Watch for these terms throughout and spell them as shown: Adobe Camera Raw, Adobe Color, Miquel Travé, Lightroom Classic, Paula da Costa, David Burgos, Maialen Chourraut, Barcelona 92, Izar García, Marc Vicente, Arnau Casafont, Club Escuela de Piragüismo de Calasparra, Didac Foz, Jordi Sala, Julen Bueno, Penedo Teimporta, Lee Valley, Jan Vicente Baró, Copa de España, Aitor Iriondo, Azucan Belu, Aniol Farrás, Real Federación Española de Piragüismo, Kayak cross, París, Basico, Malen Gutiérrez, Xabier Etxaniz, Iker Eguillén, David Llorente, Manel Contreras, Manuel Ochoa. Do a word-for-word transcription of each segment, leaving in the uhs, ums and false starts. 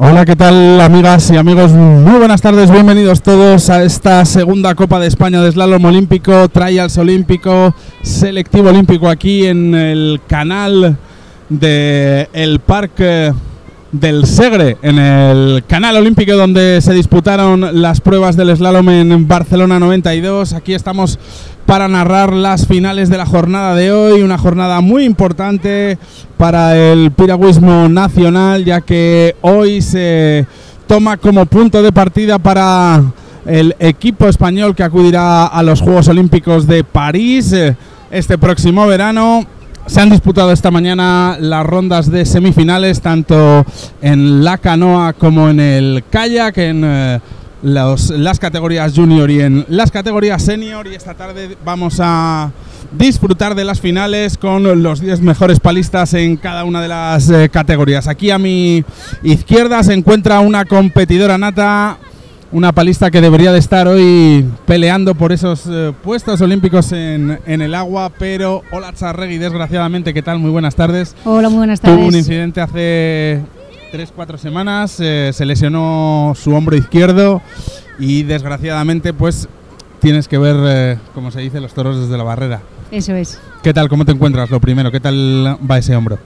Hola, ¿qué tal, amigas y amigos? Muy buenas tardes, bienvenidos todos a esta segunda Copa de España de Slalom Olímpico, Trials Olímpico, Selectivo Olímpico, aquí en el canal del Parque del Segre, en el canal olímpico donde se disputaron las pruebas del slalom en Barcelona noventa y dos. Aquí estamos para narrar las finales de la jornada de hoy, una jornada muy importante para el piragüismo nacional, ya que hoy se toma como punto de partida para el equipo español que acudirá a los Juegos Olímpicos de París este próximo verano. Se han disputado esta mañana las rondas de semifinales, tanto en la canoa como en el kayak, en eh, los, las categorías junior y en las categorías senior. Y esta tarde vamos a disfrutar de las finales con los diez mejores palistas en cada una de las eh, categorías. Aquí a mi izquierda se encuentra una competidora nata, una palista que debería de estar hoy peleando por esos eh, puestos olímpicos en, en el agua, pero Olatz Arregi, desgraciadamente. ¿Qué tal? Muy buenas tardes. Hola, muy buenas tardes. Tuvo un incidente hace tres cuatro semanas, eh, se lesionó su hombro izquierdo y desgraciadamente pues tienes que ver, eh, como se dice, los toros desde la barrera. Eso es. ¿Qué tal? ¿Cómo te encuentras? Lo primero, ¿qué tal va ese hombro?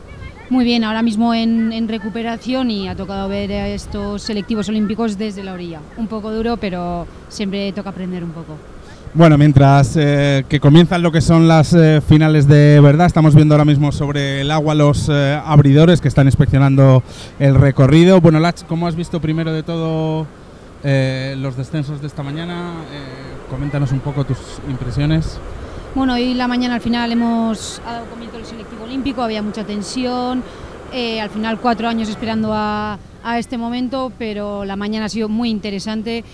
Muy bien, ahora mismo en, en recuperación, y ha tocado ver a estos selectivos olímpicos desde la orilla. Un poco duro, pero siempre toca aprender un poco. Bueno, mientras eh, que comienzan lo que son las eh, finales de verdad, estamos viendo ahora mismo sobre el agua los eh, abridores que están inspeccionando el recorrido. Bueno, Lach, ¿cómo has visto primero de todo eh, los descensos de esta mañana? Eh, coméntanos un poco tus impresiones. Bueno, hoy la mañana al final hemos ha dado comienzo el selectivo olímpico, había mucha tensión, eh, al final cuatro años esperando a, a este momento, pero la mañana ha sido muy interesante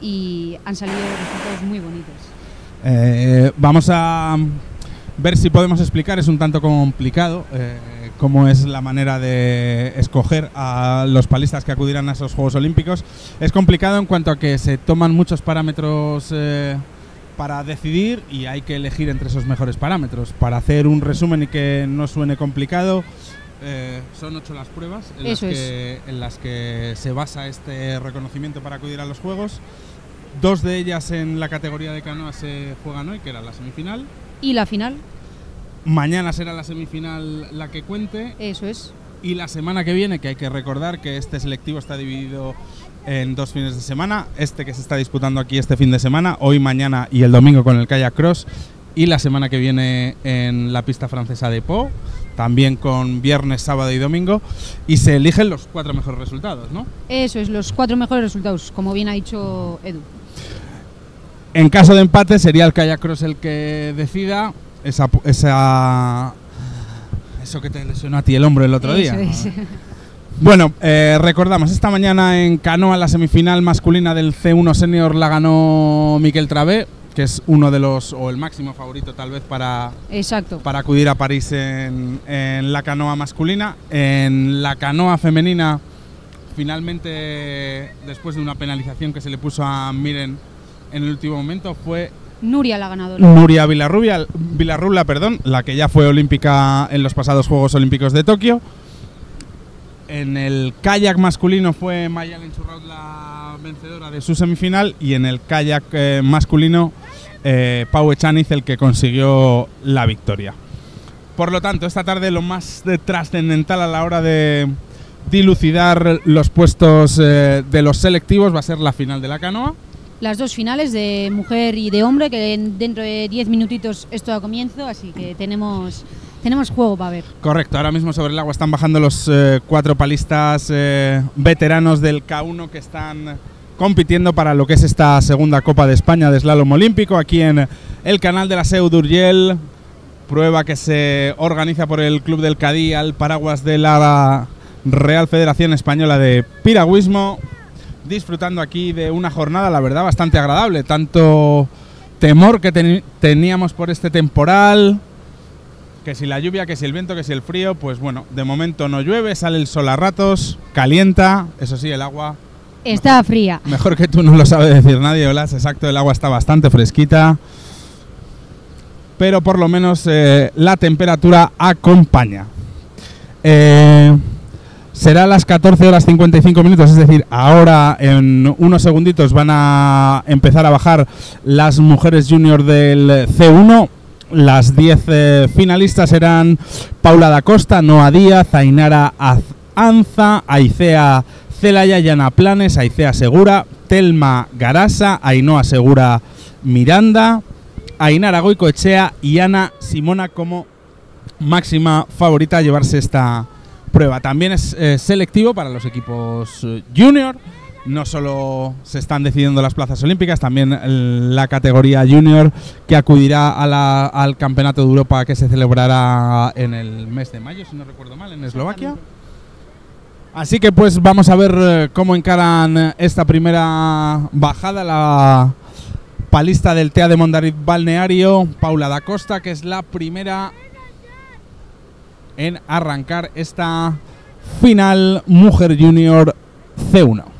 y han salido resultados muy bonitos. Eh, vamos a ver si podemos explicar, es un tanto complicado, eh, cómo es la manera de escoger a los palistas que acudirán a esos Juegos Olímpicos. Es complicado en cuanto a que se toman muchos parámetros Eh, para decidir, y hay que elegir entre esos mejores parámetros. Para hacer un resumen y que no suene complicado, eh, son ocho las pruebas en las, que, en las que se basa este reconocimiento para acudir a los Juegos. Dos de ellas en la categoría de canoa se juegan hoy, que era la semifinal. ¿Y la final? Mañana será la semifinal la que cuente. Eso es. Y la semana que viene, que hay que recordar que este selectivo está dividido en dos fines de semana, este que se está disputando aquí este fin de semana, hoy, mañana y el domingo con el Kayak Cross, y la semana que viene en la pista francesa de Pau, también con viernes, sábado y domingo, y se eligen los cuatro mejores resultados, ¿no? Eso es, los cuatro mejores resultados, como bien ha dicho Edu. En caso de empate sería el Kayak Cross el que decida esa, esa, eso que te lesionó a ti el hombro el otro día, ¿no? Bueno, eh, recordamos, esta mañana en canoa la semifinal masculina del C uno Senior la ganó Miquel Travé, que es uno de los, o el máximo favorito tal vez para, Exacto. para acudir a París en, en la canoa masculina. En la canoa femenina, finalmente, después de una penalización que se le puso a Miren en el último momento, fue Nuria la ganadora. Nuria Vilarrubla, Vilarrubla, perdón, la que ya fue olímpica en los pasados Juegos Olímpicos de Tokio. En el kayak masculino fue Maialen Chourraut la vencedora de su semifinal, y en el kayak eh, masculino eh, Pau Echaniz el que consiguió la victoria. Por lo tanto, esta tarde lo más trascendental a la hora de dilucidar los puestos eh, de los selectivos va a ser la final de la canoa. Las dos finales de mujer y de hombre, que dentro de diez minutitos esto da comienzo, así que tenemos... Tenemos juego para ver. Correcto, ahora mismo sobre el agua están bajando los eh, cuatro palistas eh, veteranos del K uno que están compitiendo para lo que es esta segunda Copa de España de Slalom Olímpico, aquí en el canal de la Seu d'Urgell, prueba que se organiza por el Club del Cadí al paraguas de la Real Federación Española de Piragüismo, disfrutando aquí de una jornada, la verdad, bastante agradable. Tanto temor que teníamos por este temporal, que si la lluvia, que si el viento, que si el frío, pues bueno, de momento no llueve, sale el sol a ratos, calienta, eso sí, el agua está mejor, fría. Mejor que tú no lo sabe decir nadie, Olatz, exacto, el agua está bastante fresquita, pero por lo menos eh, la temperatura acompaña. Eh, Será a las catorce horas cincuenta y cinco minutos, es decir, ahora en unos segunditos van a empezar a bajar las mujeres junior del C uno. Las diez eh, finalistas serán Paula da Costa, Noa Díaz, Ainara Azanza, Aicea Celaya, Yana Planes, Aicea Segura, Telma Garasa, Ainhoa Segura Miranda, Ainara Goicoechea y Ana Simona como máxima favorita a llevarse esta prueba. También es eh, selectivo para los equipos eh, junior. No solo se están decidiendo las plazas olímpicas, también la categoría junior que acudirá a la, al Campeonato de Europa que se celebrará en el mes de mayo, si no recuerdo mal, en Eslovaquia. Así que pues vamos a ver cómo encaran esta primera bajada la palista del Tea de Mondariz Balneario, Paula da Costa, que es la primera en arrancar esta final mujer junior C uno.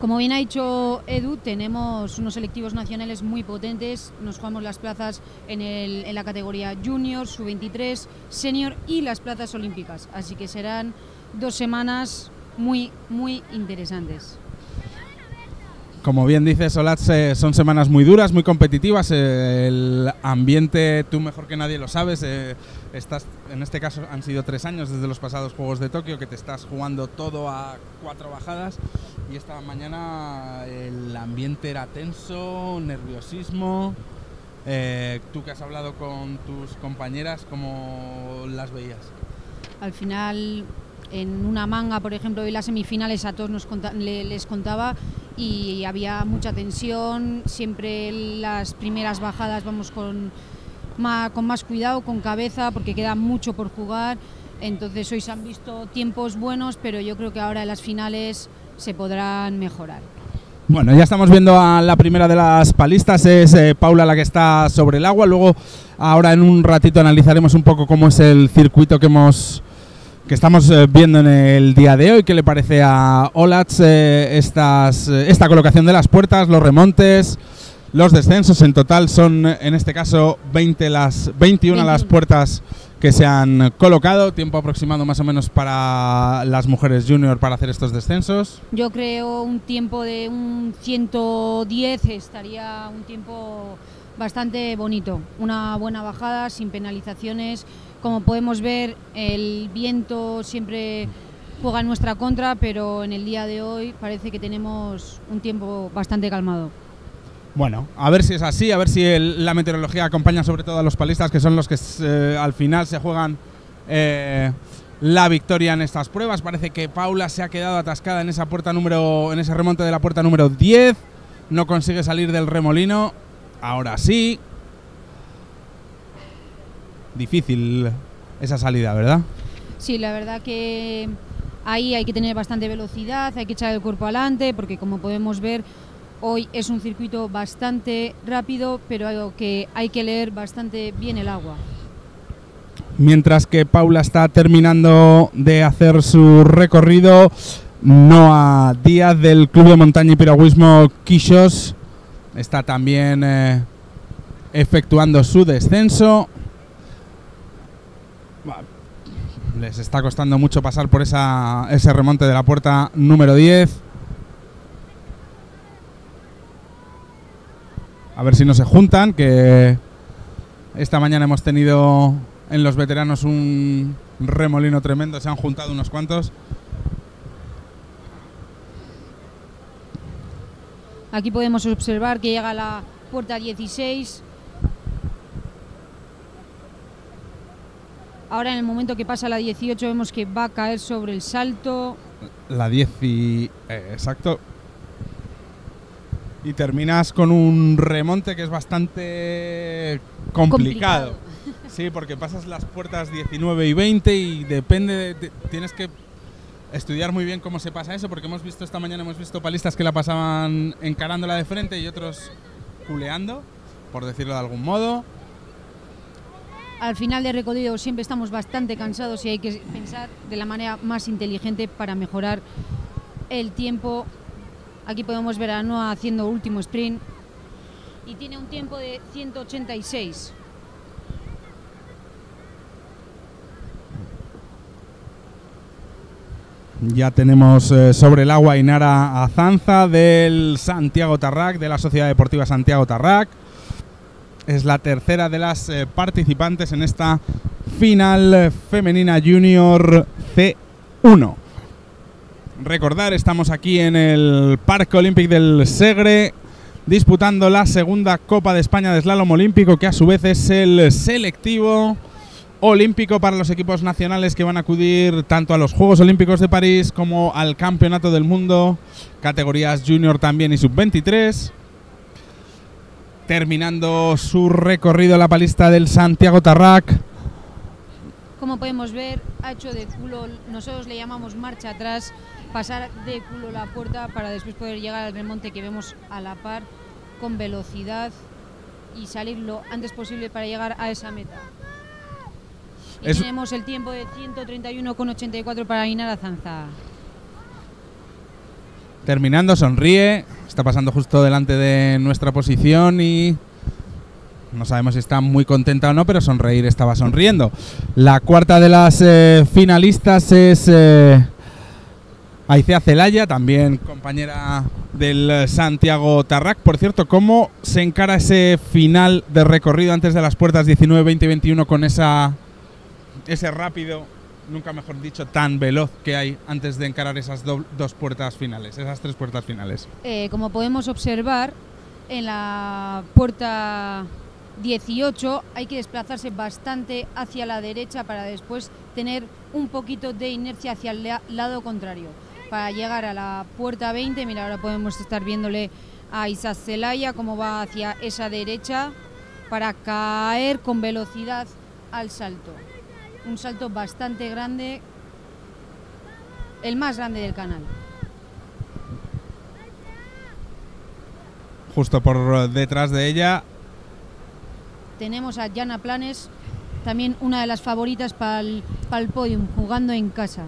Como bien ha dicho Edu, tenemos unos selectivos nacionales muy potentes. Nos jugamos las plazas en, el, en la categoría junior, sub veintitrés, senior y las plazas olímpicas. Así que serán dos semanas muy, muy interesantes. Como bien dices, Olatz, eh, son semanas muy duras, muy competitivas. Eh, el ambiente, tú mejor que nadie lo sabes, eh, estás, en este caso han sido tres años desde los pasados Juegos de Tokio que te estás jugando todo a cuatro bajadas. Y esta mañana el ambiente era tenso, nerviosismo. Eh, tú que has hablado con tus compañeras, ¿cómo las veías? Al final, en una manga, por ejemplo, hoy las semifinales a todos nos conta- les contaba y había mucha tensión. Siempre las primeras bajadas vamos con más, con más cuidado, con cabeza, porque queda mucho por jugar. Entonces hoy se han visto tiempos buenos, pero yo creo que ahora en las finales se podrán mejorar. Bueno, ya estamos viendo a la primera de las palistas, es eh, Paula la que está sobre el agua. Luego, ahora en un ratito analizaremos un poco cómo es el circuito que hemos que estamos eh, viendo en el día de hoy, qué le parece a Olatz eh, estas, eh, esta colocación de las puertas, los remontes, los descensos. En total son, en este caso, veinte las, veintiuna, veintiuna las puertas que se han colocado. Tiempo aproximado más o menos para las mujeres junior para hacer estos descensos. Yo creo un tiempo de un ciento diez, estaría un tiempo bastante bonito. Una buena bajada, sin penalizaciones. Como podemos ver, el viento siempre juega en nuestra contra, pero en el día de hoy parece que tenemos un tiempo bastante calmado. Bueno, a ver si es así, a ver si el, la meteorología acompaña sobre todo a los palistas, que son los que eh, al final se juegan eh, la victoria en estas pruebas. Parece que Paula se ha quedado atascada en esa puerta número, en ese remonte de la puerta número diez. No consigue salir del remolino. Ahora sí. Difícil esa salida, ¿verdad? Sí, la verdad que ahí hay que tener bastante velocidad, hay que echar el cuerpo adelante, porque como podemos ver, hoy es un circuito bastante rápido, pero algo que hay que leer bastante bien el agua. Mientras que Paula está terminando de hacer su recorrido, Noa Díaz del Club de Montaña y Piragüismo Quixós está también eh, efectuando su descenso. Les está costando mucho pasar por esa, ese remonte de la puerta número diez. A ver si no se juntan, que esta mañana hemos tenido en los veteranos un remolino tremendo, se han juntado unos cuantos. Aquí podemos observar que llega la puerta dieciséis. Ahora en el momento que pasa la dieciocho vemos que va a caer sobre el salto. La diez y... Eh, exacto. Y terminas con un remonte que es bastante complicado. complicado. Sí, porque pasas las puertas diecinueve y veinte y depende, de, de, tienes que estudiar muy bien cómo se pasa eso, porque hemos visto esta mañana, hemos visto palistas que la pasaban encarándola de frente y otros culeando, por decirlo de algún modo. Al final del recorrido siempre estamos bastante cansados y hay que pensar de la manera más inteligente para mejorar el tiempo. Aquí podemos ver a Noa haciendo último sprint y tiene un tiempo de ciento ochenta y seis. Ya tenemos eh, sobre el agua Inara Azanza del Santiago Tarrak, de la Sociedad Deportiva Santiago Tarrak. Es la tercera de las eh, participantes en esta final femenina junior C uno. Recordar, estamos aquí en el Parque Olímpico del Segre, disputando la segunda Copa de España de Slalom Olímpico, que a su vez es el selectivo olímpico para los equipos nacionales que van a acudir tanto a los Juegos Olímpicos de París como al Campeonato del Mundo, categorías junior también y sub veintitrés. Terminando su recorrido la palista del Santiago Tarrak. Como podemos ver, ha hecho de culo, nosotros le llamamos marcha atrás, pasar de culo la puerta para después poder llegar al remonte que vemos a la par con velocidad y salir lo antes posible para llegar a esa meta. Y es... tenemos el tiempo de ciento treinta y uno con ochenta y cuatro para Inara Azanza. Terminando, sonríe, está pasando justo delante de nuestra posición y no sabemos si está muy contenta o no, pero sonreír estaba sonriendo. La cuarta de las eh, finalistas es eh, Aicea Celaya, también compañera del Santiago Tarrak. Por cierto, ¿cómo se encara ese final de recorrido antes de las puertas diecinueve, veinte y veintiuno con esa... ese rápido, nunca mejor dicho, tan veloz que hay antes de encarar esas do dos puertas finales, esas tres puertas finales? Eh, como podemos observar, en la puerta dieciocho hay que desplazarse bastante hacia la derecha para después tener un poquito de inercia hacia el la lado contrario. Para llegar a la puerta veinte, mira, ahora podemos estar viéndole a Isa Celaya cómo va hacia esa derecha para caer con velocidad al salto. Un salto bastante grande, el más grande del canal. Justo por detrás de ella tenemos a Jana Planes, también una de las favoritas para el, para el podium, jugando en casa.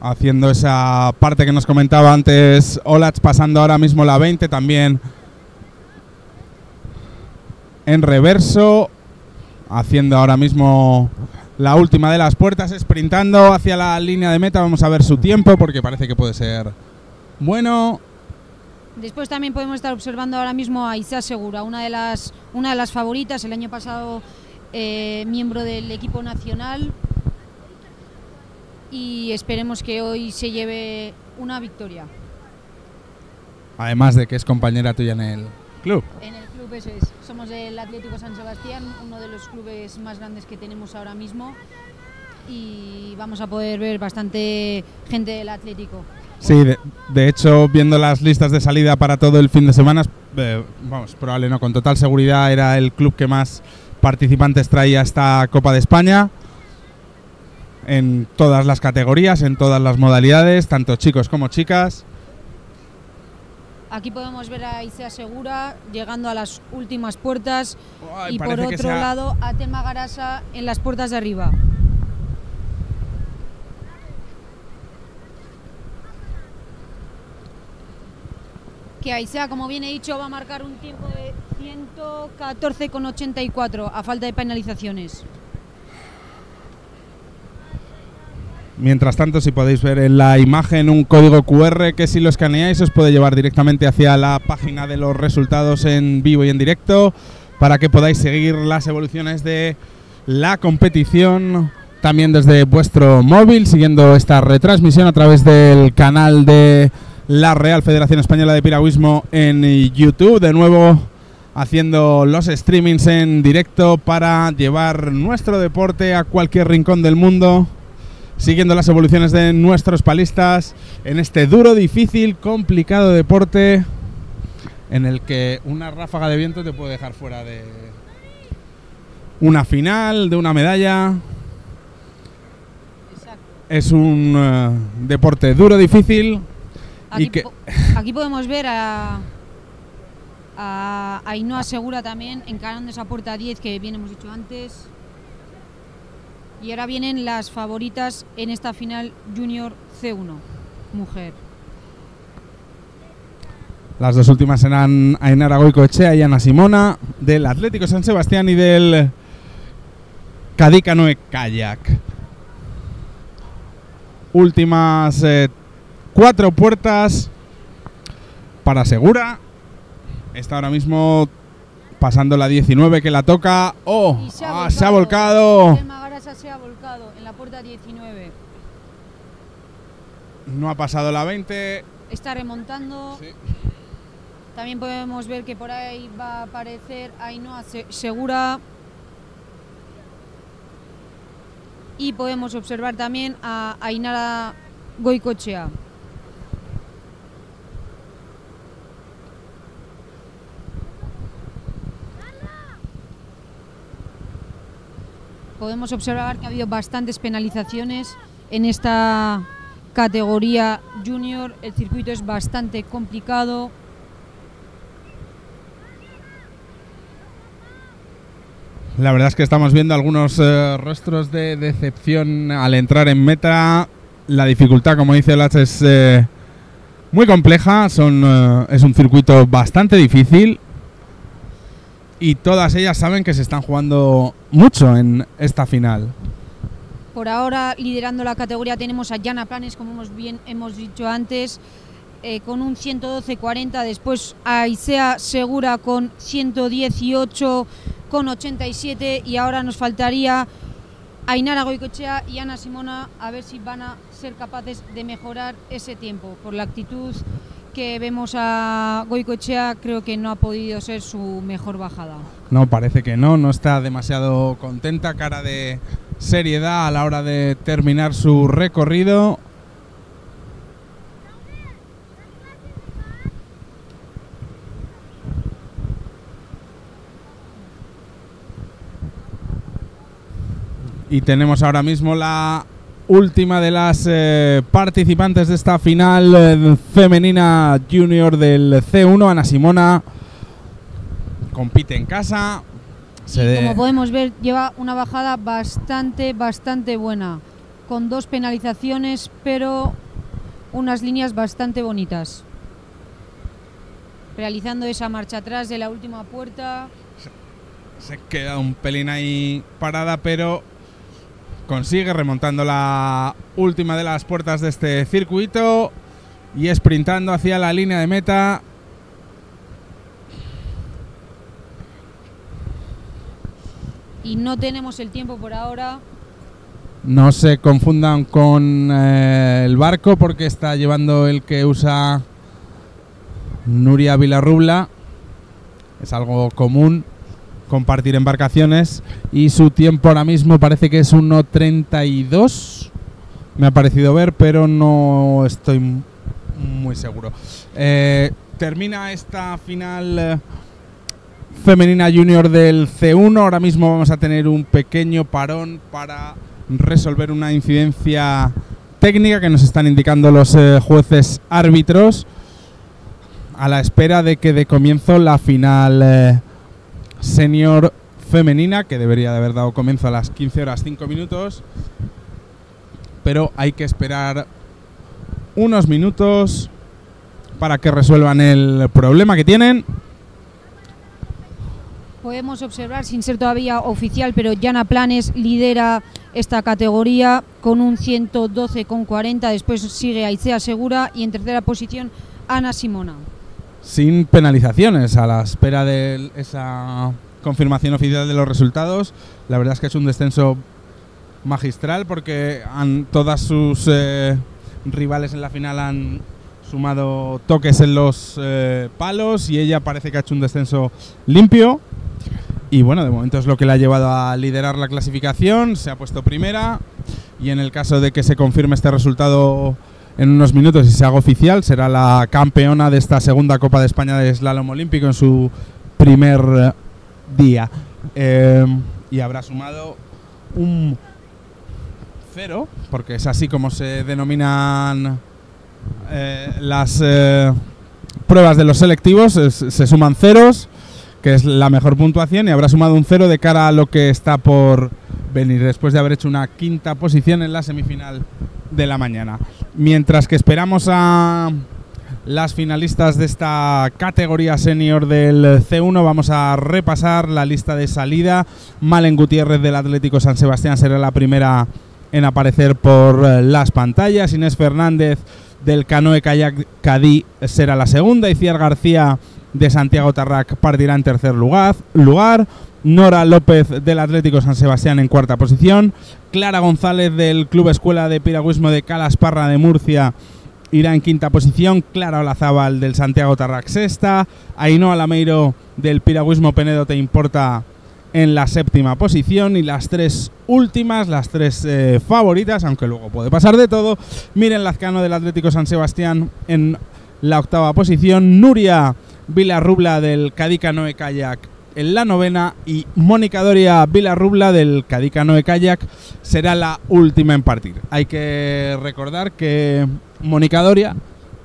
Haciendo esa parte que nos comentaba antes Olatz, pasando ahora mismo la veinte también en reverso. Haciendo ahora mismo la última de las puertas, sprintando hacia la línea de meta. Vamos a ver su tiempo porque parece que puede ser bueno. Después también podemos estar observando ahora mismo a Isa Segura, una de las, una de las favoritas, el año pasado eh, miembro del equipo nacional. Y esperemos que hoy se lleve una victoria. Además de que es compañera tuya en el club. En el club, eso es. Somos del Atlético San Sebastián, uno de los clubes más grandes que tenemos ahora mismo, y vamos a poder ver bastante gente del Atlético. Sí, de, de hecho, viendo las listas de salida para todo el fin de semana, eh, vamos, probable no, con total seguridad era el club que más participantes traía esta Copa de España, en todas las categorías, en todas las modalidades, tanto chicos como chicas. Aquí podemos ver a Isea Segura llegando a las últimas puertas. Uy, y por otro ha... lado a Tema Garasa en las puertas de arriba. Que Aisea, como bien he dicho, va a marcar un tiempo de ciento catorce con ochenta y cuatro a falta de penalizaciones. Mientras tanto, si podéis ver en la imagen un código cu erre que si lo escaneáis os puede llevar directamente hacia la página de los resultados en vivo y en directo para que podáis seguir las evoluciones de la competición también desde vuestro móvil, siguiendo esta retransmisión a través del canal de la Real Federación Española de Piragüismo en YouTube. De nuevo, haciendo los streamings en directo para llevar nuestro deporte a cualquier rincón del mundo, siguiendo las evoluciones de nuestros palistas en este duro, difícil, complicado deporte en el que una ráfaga de viento te puede dejar fuera de una final, de una medalla. Exacto. Es un uh, deporte duro, difícil. Aquí, y que... po aquí podemos ver a, a Ainhoa Segura también encarando esa puerta diez que bien hemos dicho antes. Y ahora vienen las favoritas en esta final junior C uno, mujer. Las dos últimas serán Ainara Goicoechea y Ana Simona, del Atlético San Sebastián y del Cadí Canoe Kayak. últimas eh, cuatro puertas para Segura. Está ahora mismo pasando la diecinueve, que la toca. ¡Oh! Se ha, ah, se ha volcado. Se ha volcado en la puerta diecinueve. No ha pasado la veinte. Está remontando. Sí. También podemos ver que por ahí va a aparecer Ainhoa Segura. Y podemos observar también a Ainara Goicochea. Podemos observar que ha habido bastantes penalizaciones en esta categoría junior. El circuito es bastante complicado. La verdad es que estamos viendo algunos eh, rostros de decepción al entrar en meta. La dificultad, como dice Olatz, es eh, muy compleja. Son, eh, es un circuito bastante difícil. Y todas ellas saben que se están jugando mucho en esta final. Por ahora, liderando la categoría, tenemos a Jana Planes, como hemos, bien, hemos dicho antes, eh, con un ciento doce cuarenta. Después a Aisea Segura con ciento dieciocho con ochenta y siete. Y ahora nos faltaría Ainara Goicochea y Ana Simona, a ver si van a ser capaces de mejorar ese tiempo. Por la actitud que vemos a Goicochea, creo que no ha podido ser su mejor bajada. No, parece que no, no está demasiado contenta, cara de seriedad a la hora de terminar su recorrido. Y tenemos ahora mismo la última de las eh, participantes de esta final eh, femenina junior del C uno, Ana Simona. Compite en casa. Se como podemos ver, lleva una bajada bastante, bastante buena. Con dos penalizaciones, pero unas líneas bastante bonitas. Realizando esa marcha atrás de la última puerta. Se queda un pelín ahí parada, pero consigue remontando la última de las puertas de este circuito y sprintando hacia la línea de meta. Y no tenemos el tiempo por ahora. No se confundan con eh, el barco, porque está llevando el que usa Nuria Vilarrubla. Es algo común compartir embarcaciones, y su tiempo ahora mismo parece que es uno treinta y dos, me ha parecido ver, pero no estoy muy seguro. Eh, termina esta final femenina junior del C uno. Ahora mismo vamos a tener un pequeño parón para resolver una incidencia técnica que nos están indicando los eh, jueces árbitros, a la espera de que dé comienzo la final eh, senior femenina, que debería de haber dado comienzo a las quince horas cinco minutos, pero hay que esperar unos minutos para que resuelvan el problema que tienen. Podemos observar, sin ser todavía oficial, pero Jana Planes lidera esta categoría con un ciento doce cuarenta, después sigue Aisea Segura y en tercera posición Ana Simona. Sin penalizaciones, a la espera de esa confirmación oficial de los resultados. La verdad es que es un descenso magistral, porque han, todas sus eh, rivales en la final han sumado toques en los eh, palos, y ella parece que ha hecho un descenso limpio. Y bueno, de momento es lo que la ha llevado a liderar la clasificación. Se ha puesto primera, y en el caso de que se confirme este resultado en unos minutos y se haga oficial, será la campeona de esta segunda Copa de España de Slalom Olímpico en su primer día. Eh, y habrá sumado un cero, porque es así como se denominan eh, las eh, pruebas de los selectivos. Es, se suman ceros, que es la mejor puntuación, y habrá sumado un cero de cara a lo que está por venir, después de haber hecho una quinta posición en la semifinal de la mañana. Mientras que esperamos a las finalistas de esta categoría senior del C uno, vamos a repasar la lista de salida. Malen Gutiérrez del Atlético San Sebastián será la primera en aparecer por las pantallas. Inés Fernández del Canoe Kayak Cadí será la segunda. Iciar García de Santiago Tarrak partirá en tercer lugar. lugar. Nora López del Atlético San Sebastián en cuarta posición. Clara González del Club Escuela de Piragüismo de Calasparra de Murcia irá en quinta posición. Clara Olazábal del Santiago Tarrak sexta. Ainhoa Lameiro del Piragüismo Penedo Teimporta en la séptima posición. Y las tres últimas, las tres eh, favoritas, aunque luego puede pasar de todo: Miren Lazcano del Atlético San Sebastián en la octava posición, Nuria Vilarrubla del Cadí Canoe Kayak en la novena y Mónica Doria Vilarrubla del Cadí Canoe Kayak será la última en partir. Hay que recordar que Mónica Doria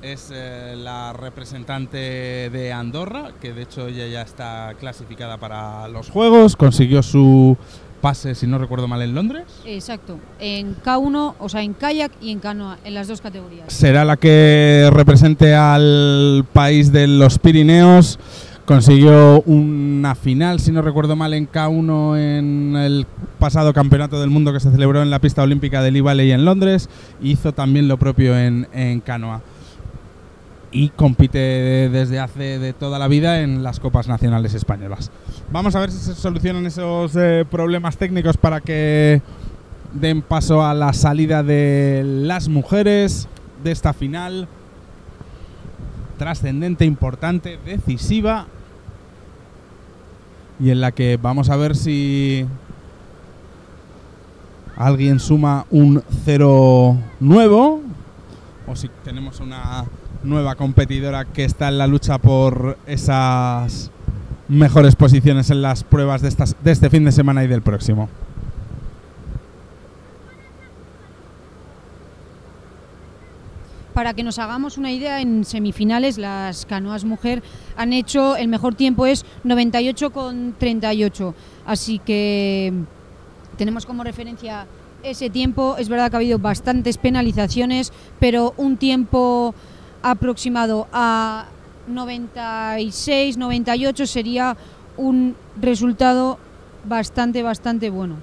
es eh, la representante de Andorra, que de hecho ella ya está clasificada para los Juegos, consiguió su pase, si no recuerdo mal, en Londres. Exacto, en K uno, o sea, en kayak y en canoa, en las dos categorías. Será la que represente al país de los Pirineos. Consiguió una final, si no recuerdo mal, en K uno en el pasado Campeonato del Mundo que se celebró en la pista olímpica de Lee Valley en Londres. Hizo también lo propio en, en canoa. Y compite desde hace de toda la vida en las Copas Nacionales Españolas. Vamos a ver si se solucionan esos eh, problemas técnicos para que den paso a la salida de las mujeres de esta final trascendente, importante, decisiva, y en la que vamos a ver si alguien suma un cero nuevo o si tenemos una nueva competidora que está en la lucha por esas mejores posiciones en las pruebas de, estas, de este fin de semana y del próximo. Para que nos hagamos una idea, en semifinales las canoas mujer han hecho, el mejor tiempo es noventa y ocho con treinta y ocho, así que tenemos como referencia ese tiempo. Es verdad que ha habido bastantes penalizaciones, pero un tiempo aproximado a noventa y seis, noventa y ocho sería un resultado bastante, bastante bueno.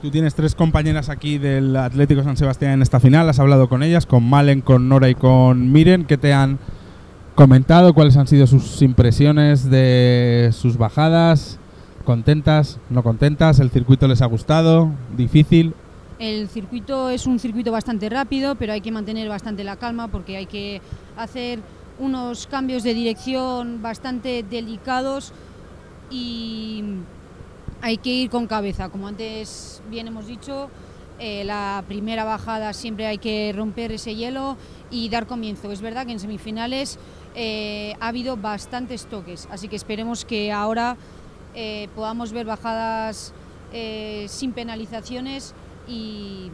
Tú tienes tres compañeras aquí del Atlético San Sebastián en esta final, has hablado con ellas, con Maialen, con Nora y con Miren. ¿Qué te han comentado? ¿Cuáles han sido sus impresiones de sus bajadas? ¿Contentas? ¿No contentas? ¿El circuito les ha gustado? ¿Difícil? El circuito es un circuito bastante rápido, pero hay que mantener bastante la calma porque hay que hacer unos cambios de dirección bastante delicados y hay que ir con cabeza, como antes bien hemos dicho. Eh, la primera bajada siempre hay que romper ese hielo y dar comienzo. Es verdad que en semifinales eh, ha habido bastantes toques, así que esperemos que ahora eh, podamos ver bajadas eh, sin penalizaciones y,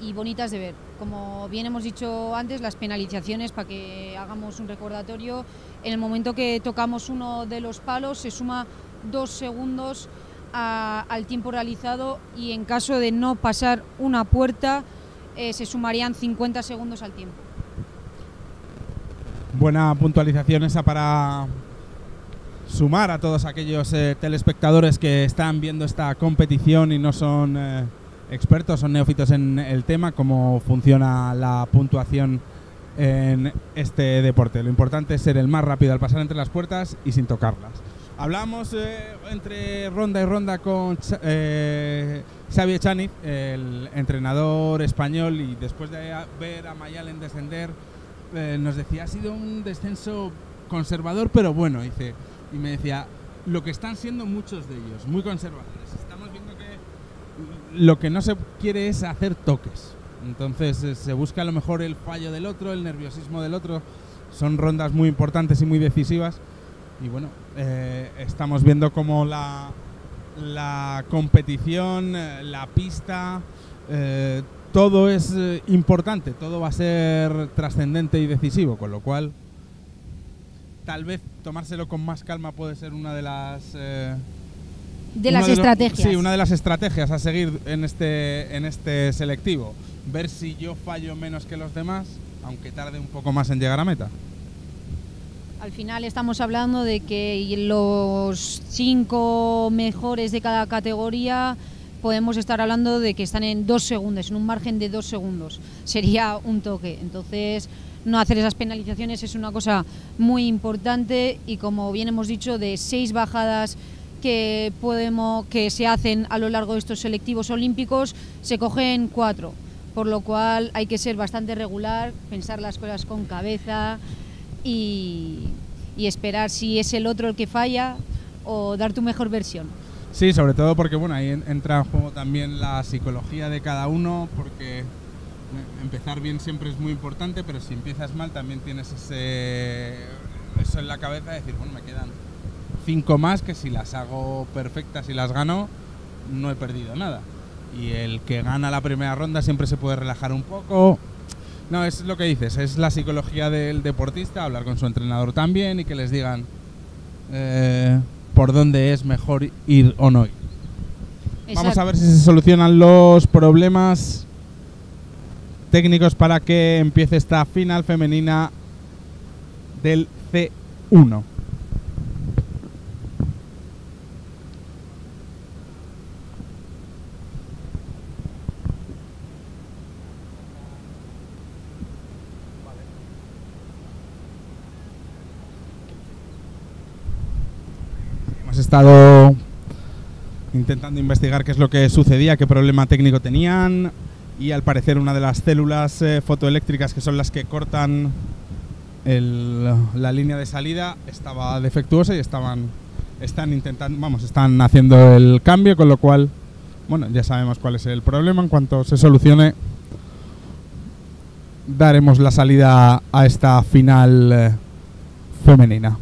y bonitas de ver. Como bien hemos dicho antes, las penalizaciones, para que hagamos un recordatorio, en el momento que tocamos uno de los palos se suma dos segundos a, al tiempo realizado, y en caso de no pasar una puerta eh, se sumarían cincuenta segundos al tiempo. Buena puntualización esa para sumar a todos aquellos eh, telespectadores que están viendo esta competición y no son eh, expertos, son neófitos en el tema, cómo funciona la puntuación en este deporte. Lo importante es ser el más rápido al pasar entre las puertas y sin tocarlas. Hablamos eh, entre ronda y ronda con eh, Xabier Etxaniz, el entrenador español, y después de ver a Maialen descender, eh, nos decía, ha sido un descenso conservador, pero bueno, dice, y me decía, lo que están siendo muchos de ellos, muy conservadores. Estamos viendo que lo que no se quiere es hacer toques, entonces eh, se busca a lo mejor el fallo del otro, el nerviosismo del otro. Son rondas muy importantes y muy decisivas. Y bueno, eh, estamos viendo cómo la, la competición, la pista, eh, todo es eh, importante, todo va a ser trascendente y decisivo, con lo cual tal vez tomárselo con más calma puede ser una de las eh, de las de estrategias. Lo, sí, una de las estrategias a seguir en este en este selectivo. Ver si yo fallo menos que los demás, aunque tarde un poco más en llegar a meta. Al final estamos hablando de que los cinco mejores de cada categoría podemos estar hablando de que están en dos segundos, en un margen de dos segundos, sería un toque. Entonces, no hacer esas penalizaciones es una cosa muy importante y, como bien hemos dicho, de seis bajadas que, podemos, que se hacen a lo largo de estos selectivos olímpicos, se cogen cuatro, por lo cual hay que ser bastante regular, pensar las cosas con cabeza y, y esperar si es el otro el que falla o dar tu mejor versión. Sí, sobre todo porque bueno, ahí entra en juego también la psicología de cada uno, porque empezar bien siempre es muy importante, pero si empiezas mal también tienes ese, eso en la cabeza de decir, bueno, me quedan cinco más que si las hago perfectas y las gano, no he perdido nada. Y el que gana la primera ronda siempre se puede relajar un poco. No, es lo que dices, es la psicología del deportista, hablar con su entrenador también y que les digan eh, por dónde es mejor ir o no ir. Exacto. Vamos a ver si se solucionan los problemas técnicos para que empiece esta final femenina del C uno. Estado intentando investigar qué es lo que sucedía, qué problema técnico tenían, y al parecer una de las células eh, fotoeléctricas, que son las que cortan el, la línea de salida, estaba defectuosa y estaban están intentando, vamos, están haciendo el cambio, con lo cual, bueno, ya sabemos cuál es el problema. En cuanto se solucione, daremos la salida a esta final eh, femenina.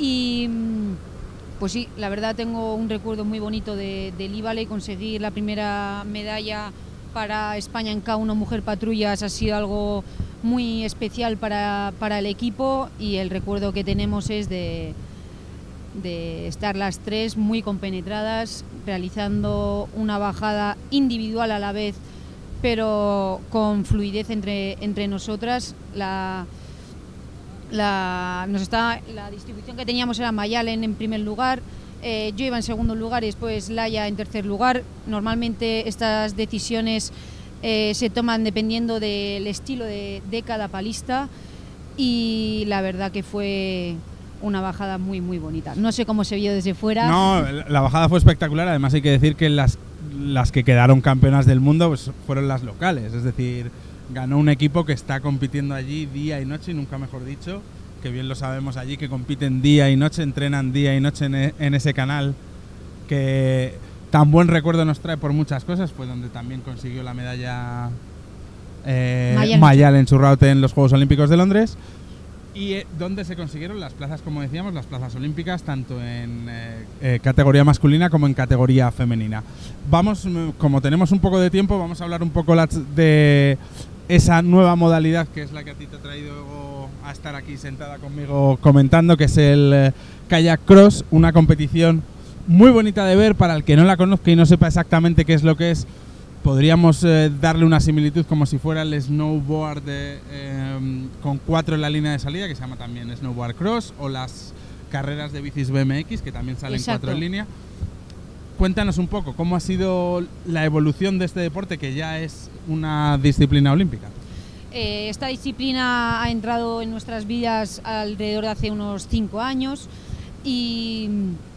Y pues sí, la verdad tengo un recuerdo muy bonito de, de Lee Valley. Conseguir la primera medalla para España en K uno Mujer Patrullas ha sido algo muy especial para, para el equipo, y el recuerdo que tenemos es de, de estar las tres muy compenetradas, realizando una bajada individual a la vez, pero con fluidez entre, entre nosotras. La, la, nos está, la distribución que teníamos era Maialen en primer lugar, eh, yo iba en segundo lugar y después Laia en tercer lugar. Normalmente estas decisiones eh, se toman dependiendo del estilo de, de cada palista, y la verdad que fue una bajada muy muy bonita. No sé cómo se vio desde fuera. No, la bajada fue espectacular. Además hay que decir que las, las que quedaron campeonas del mundo pues fueron las locales. Es decir, ganó un equipo que está compitiendo allí día y noche, y nunca mejor dicho, que bien lo sabemos allí, que compiten día y noche, entrenan día y noche en, e, en ese canal que tan buen recuerdo nos trae por muchas cosas. Fue donde también consiguió la medalla eh, Maialen Chourraut en los Juegos Olímpicos de Londres. Y donde se consiguieron las plazas, como decíamos, las plazas olímpicas, tanto en eh, eh, categoría masculina como en categoría femenina. Vamos, como tenemos un poco de tiempo, vamos a hablar un poco de esa nueva modalidad que es la que a ti te ha traído a estar aquí sentada conmigo comentando, que es el Kayak Cross, una competición muy bonita de ver. Para el que no la conozca y no sepa exactamente qué es lo que es, podríamos eh, darle una similitud como si fuera el snowboard de, eh, con cuatro en la línea de salida, que se llama también snowboard cross, o las carreras de bicis B M X, que también salen Exacto. cuatro en línea. Cuéntanos un poco, ¿cómo ha sido la evolución de este deporte, que ya es una disciplina olímpica? Eh, esta disciplina ha entrado en nuestras vidas alrededor de hace unos cinco años, y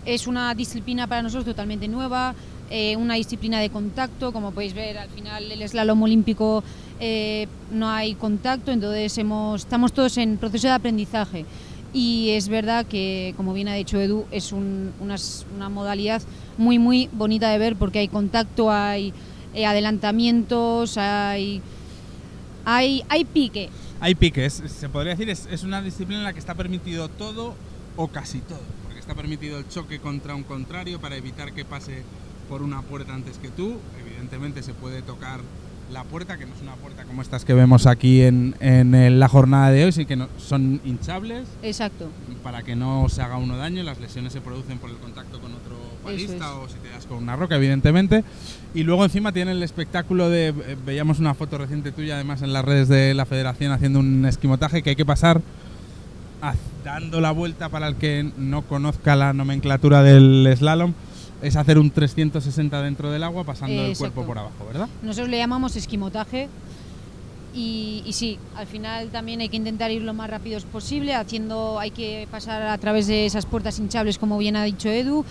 es una disciplina para nosotros totalmente nueva. Eh, una disciplina de contacto, como podéis ver, al final el slalom olímpico eh, no hay contacto, entonces hemos, estamos todos en proceso de aprendizaje, y es verdad que, como bien ha dicho Edu, es un, una, una modalidad muy muy bonita de ver, porque hay contacto, hay eh, adelantamientos, hay, hay, hay pique. Hay piques, se podría decir, es, es una disciplina en la que está permitido todo o casi todo, porque está permitido el choque contra un contrario para evitar que pase por una puerta antes que tú. Evidentemente se puede tocar la puerta, que no es una puerta como estas que vemos aquí en, en la jornada de hoy, sí que no, son hinchables. Exacto. Para que no se haga uno daño, las lesiones se producen por el contacto con otro palista o si te das con una roca, evidentemente. Y luego encima tiene el espectáculo de, eh, veíamos una foto reciente tuya además en las redes de la Federación haciendo un esquimotaje que hay que pasar a, dando la vuelta. Para el que no conozca la nomenclatura del slalom, es hacer un trescientos sesenta dentro del agua, pasando Exacto. el cuerpo por abajo, ¿verdad? Nosotros le llamamos esquimotaje, y, y sí, al final también hay que intentar ir lo más rápidos posible, haciendo, hay que pasar a través de esas puertas hinchables, como bien ha dicho Edu,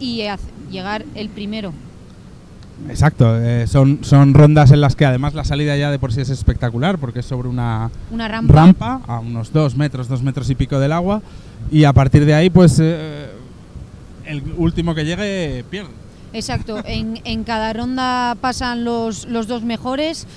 y llegar el primero. Exacto, eh, son, son rondas en las que además la salida ya de por sí es espectacular, porque es sobre una, una rampa. rampa a unos dos metros, dos metros y pico del agua, y a partir de ahí pues... Eh, el último que llegue pierde. Exacto, en, en cada ronda pasan los, los dos mejores,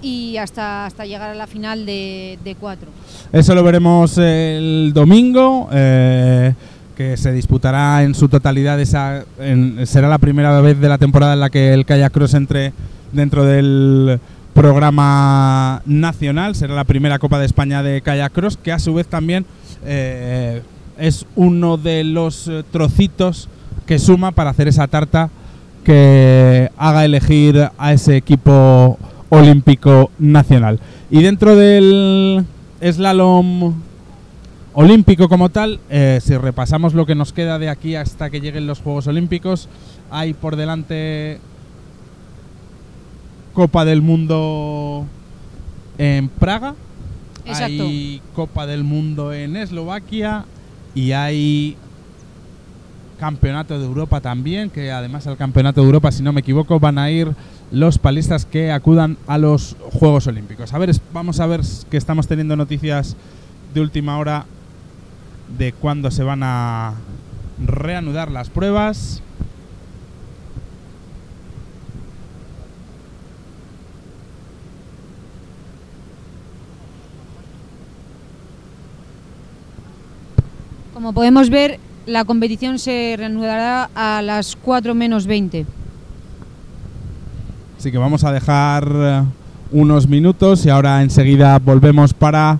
y hasta, hasta llegar a la final de, de cuatro. Eso lo veremos el domingo, eh, que se disputará en su totalidad. Esa en, será la primera vez de la temporada en la que el Kayak Cross entre dentro del programa nacional. Será la primera Copa de España de Kayak Cross, que a su vez también... Eh, es uno de los trocitos que suma para hacer esa tarta que haga elegir a ese equipo olímpico nacional. Y dentro del slalom olímpico como tal, eh, si repasamos lo que nos queda de aquí hasta que lleguen los Juegos Olímpicos, hay por delante Copa del Mundo en Praga, Exacto. hay Copa del Mundo en Eslovaquia, y hay Campeonato de Europa también, que además al Campeonato de Europa, si no me equivoco, van a ir los palistas que acudan a los Juegos Olímpicos. A ver, vamos a ver que estamos teniendo noticias de última hora de cuándo se van a reanudar las pruebas. Como podemos ver, la competición se reanudará a las cuatro menos veinte. Así que vamos a dejar unos minutos y ahora enseguida volvemos para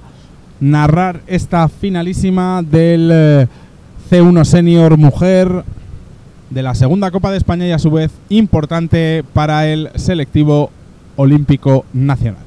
narrar esta finalísima del C uno Senior Mujer de la segunda Copa de España y a su vez importante para el selectivo olímpico nacional.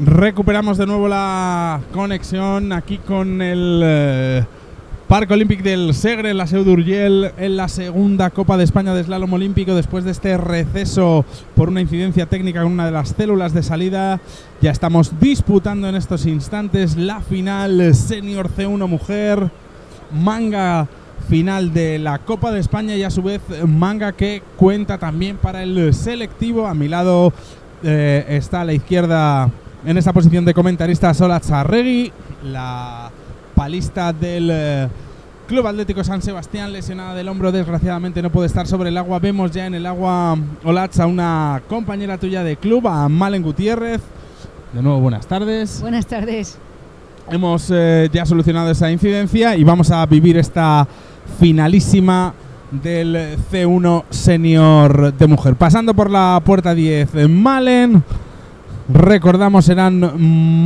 Recuperamos de nuevo la conexión aquí con el eh, Parque Olímpic del Segre, la Seu d'Urgell, en la segunda Copa de España de Slalom Olímpico. Después de este receso por una incidencia técnica con una de las células de salida, ya estamos disputando en estos instantes la final Senior C uno Mujer, manga final de la Copa de España y a su vez manga que cuenta también para el selectivo. A mi lado eh, está a la izquierda, en esa posición de comentarista, Olatz Arregi, la palista del eh, Club Atlético San Sebastián, lesionada del hombro, desgraciadamente no puede estar sobre el agua. Vemos ya en el agua, Olatz, a una compañera tuya de club, a Maialen Gutiérrez. De nuevo, buenas tardes. Buenas tardes. Hemos eh, ya solucionado esa incidencia y vamos a vivir esta finalísima del C uno Senior de Mujer. Pasando por la puerta diez, Maialen. Recordamos, serán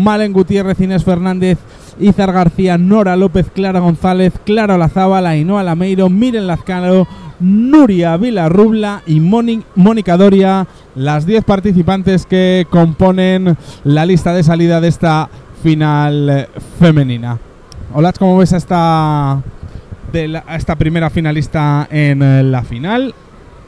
Maialen Gutiérrez, Inés Fernández, Izar García, Nora López, Clara González, Clara Olazábal, Ainhoa Lameiro, Miren Lazcano, Nuria Vilarrubla y Mónica Doria, las diez participantes que componen la lista de salida de esta final femenina. Olatz, ¿cómo ves a esta, de la, a esta primera finalista en la final?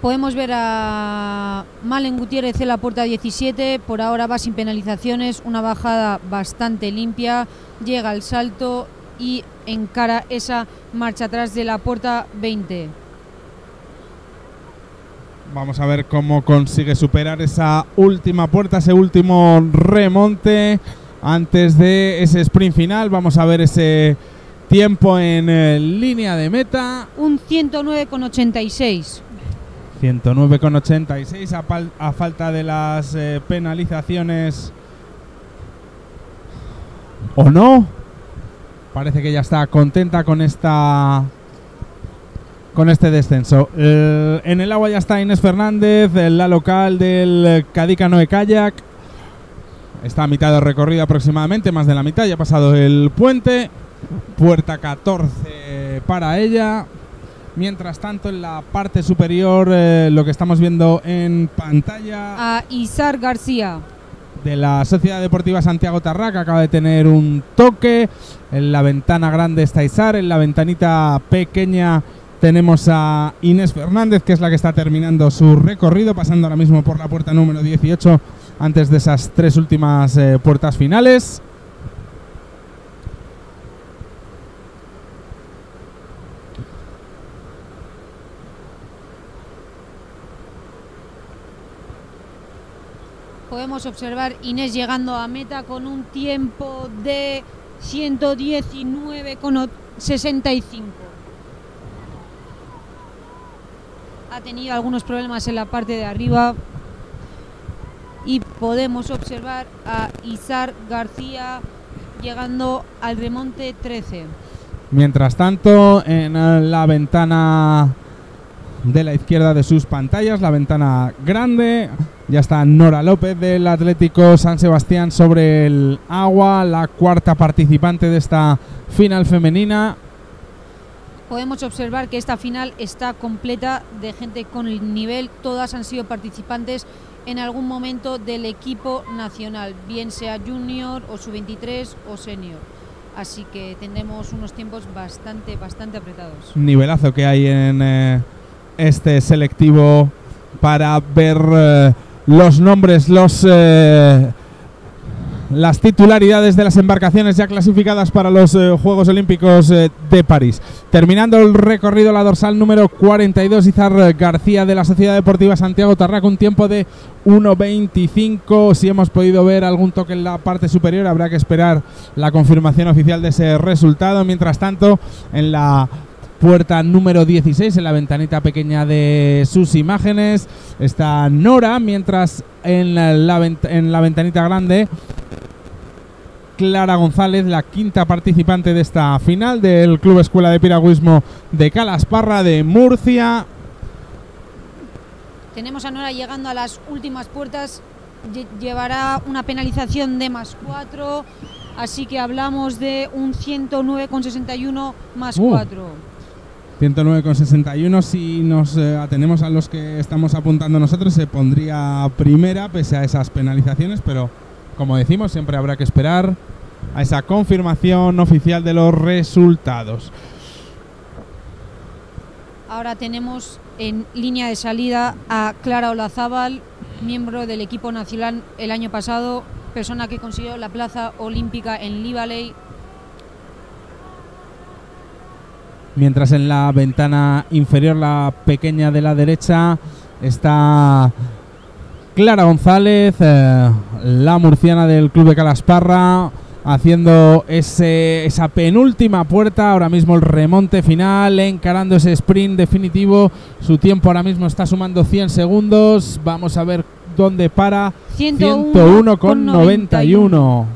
Podemos ver a Maialen Gutiérrez en la puerta diecisiete, por ahora va sin penalizaciones, una bajada bastante limpia, llega al salto y encara esa marcha atrás de la puerta veinte. Vamos a ver cómo consigue superar esa última puerta, ese último remonte antes de ese sprint final. Vamos a ver ese tiempo en eh, línea de meta. Un ciento nueve coma ochenta y seis. ciento nueve coma ochenta y seis a, a falta de las eh, penalizaciones. ¿O no? Parece que ya está contenta con esta, con este descenso. Eh, en el agua ya está Inés Fernández, la local del Cadí Canoe Kayak. Está a mitad de recorrido aproximadamente, más de la mitad, ya ha pasado el puente. Puerta catorce para ella. Mientras tanto, en la parte superior, eh, lo que estamos viendo en pantalla, a Izar García, de la Sociedad Deportiva Santiago Tarrak, acaba de tener un toque. En la ventana grande está Izar, en la ventanita pequeña tenemos a Inés Fernández, que es la que está terminando su recorrido, pasando ahora mismo por la puerta número dieciocho, antes de esas tres últimas eh, puertas finales. Podemos observar Inés llegando a meta con un tiempo de ciento diecinueve coma sesenta y cinco. Ha tenido algunos problemas en la parte de arriba y podemos observar a Izar García llegando al remonte trece. Mientras tanto, en la ventana de la izquierda de sus pantallas, la ventana grande, ya está Nora López del Atlético San Sebastián sobre el agua, la cuarta participante de esta final femenina. Podemos observar que esta final está completa de gente con el nivel, todas han sido participantes en algún momento del equipo nacional, bien sea junior o sub veintitrés o senior. Así que tendremos unos tiempos bastante, bastante apretados. Nivelazo que hay en eh, este selectivo para ver Eh, los nombres, los, eh, las titularidades de las embarcaciones ya clasificadas para los eh, Juegos Olímpicos eh, de París. Terminando el recorrido, la dorsal número cuarenta y dos, Izar García, de la Sociedad Deportiva Santiago Tarrak, un tiempo de uno veinticinco. Si hemos podido ver algún toque en la parte superior, habrá que esperar la confirmación oficial de ese resultado. Mientras tanto, en la puerta número dieciséis, en la ventanita pequeña de sus imágenes, está Nora, mientras en la, la vent- en la ventanita grande, Clara González, la quinta participante de esta final del Club Escuela de Piragüismo de Calasparra, de Murcia. Tenemos a Nora llegando a las últimas puertas, lle- llevará una penalización de más cuatro, así que hablamos de un ciento nueve coma sesenta y uno más uh. cuatro. ciento nueve coma sesenta y uno, si nos eh, atenemos a los que estamos apuntando nosotros, se pondría primera pese a esas penalizaciones, pero Como decimos, siempre habrá que esperar a esa confirmación oficial de los resultados. Ahora tenemos en línea de salida a Clara Olazábal, miembro del equipo nacional el año pasado, persona que consiguió la plaza olímpica en Lee Valley. Mientras en la ventana inferior, la pequeña de la derecha, está Clara González, eh, la murciana del Club de Calasparra, haciendo ese, esa penúltima puerta, ahora mismo el remonte final, encarando ese sprint definitivo. Su tiempo ahora mismo está sumando cien segundos, vamos a ver dónde para. Ciento uno con noventa y uno.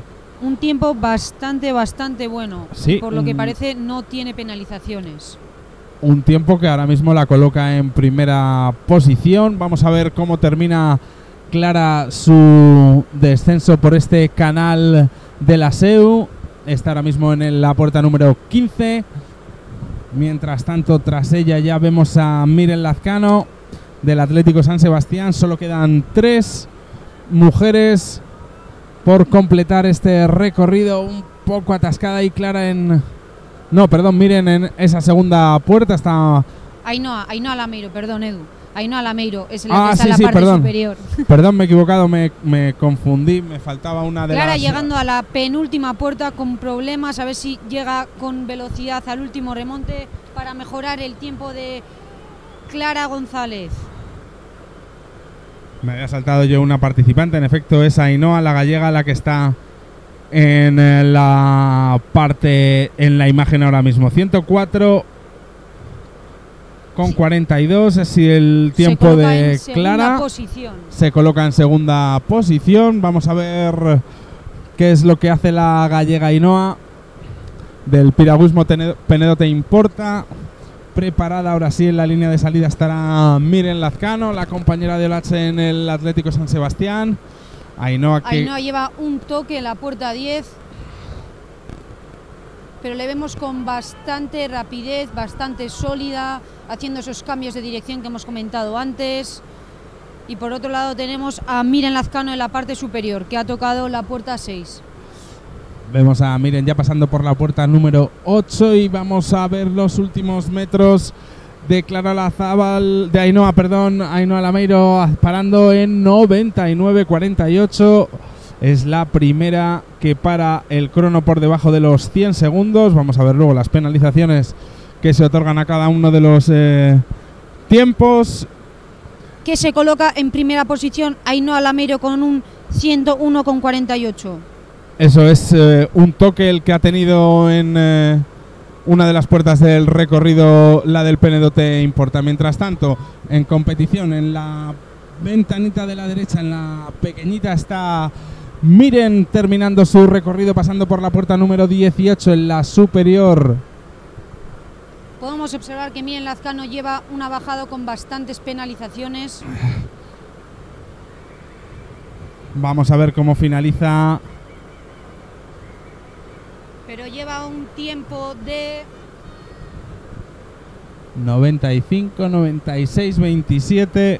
Un tiempo bastante, bastante bueno, sí, por lo que parece no tiene penalizaciones. Un tiempo que ahora mismo la coloca en primera posición. Vamos a ver cómo termina Clara su descenso por este canal de la S E U. Está ahora mismo en la puerta número quince. Mientras tanto, tras ella ya vemos a Miren Lazcano del Atlético San Sebastián. Solo quedan tres mujeres por completar este recorrido. Un poco atascada y Clara en... No, perdón, Miren en esa segunda puerta está... Ainhoa, Ainhoa Lameiro, perdón, Edu. Ainhoa Lameiro es la ah, que está sí, en la sí, parte perdón. superior. Perdón, me he equivocado, me, me confundí, me faltaba una de Clara las... Clara llegando a la penúltima puerta con problemas, a ver si llega con velocidad al último remonte para mejorar el tiempo de Clara González. Me había saltado yo una participante, en efecto es Ainhoa, la gallega, la que está en la parte, en la imagen ahora mismo. ciento cuatro con cuarenta y dos es el tiempo de Clara. Se coloca en segunda posición. Vamos a ver qué es lo que hace la gallega Ainhoa del piragüismo Penedo Teimporta. Preparada ahora sí en la línea de salida estará Miren Lazcano, la compañera de Olatz en el Atlético San Sebastián. Ainhoa, que Ainhoa lleva un toque en la puerta diez, pero le vemos con bastante rapidez, bastante sólida, haciendo esos cambios de dirección que hemos comentado antes. Y por otro lado tenemos a Miren Lazcano en la parte superior, que ha tocado la puerta seis. Vemos a Miren ya pasando por la puerta número ocho y vamos a ver los últimos metros de Clara Olazábal, de Ainhoa, perdón, Ainhoa Lameiro, parando en noventa y nueve cuarenta y ocho. Es la primera que para el crono por debajo de los cien segundos. Vamos a ver luego las penalizaciones que se otorgan a cada uno de los eh, tiempos. Que se coloca en primera posición Ainhoa Lameiro con un ciento uno con cuarenta y ocho. Eso es eh, un toque el que ha tenido en... Eh, una de las puertas del recorrido, la del Penedo Teimporta. Mientras tanto, en competición, en la ventanita de la derecha, en la pequeñita, está Miren terminando su recorrido, pasando por la puerta número dieciocho, en la superior. Podemos observar que Miren Lazcano lleva un abajado con bastantes penalizaciones. Vamos a ver cómo finaliza... Pero lleva un tiempo de... noventa y cinco, noventa y seis, veintisiete.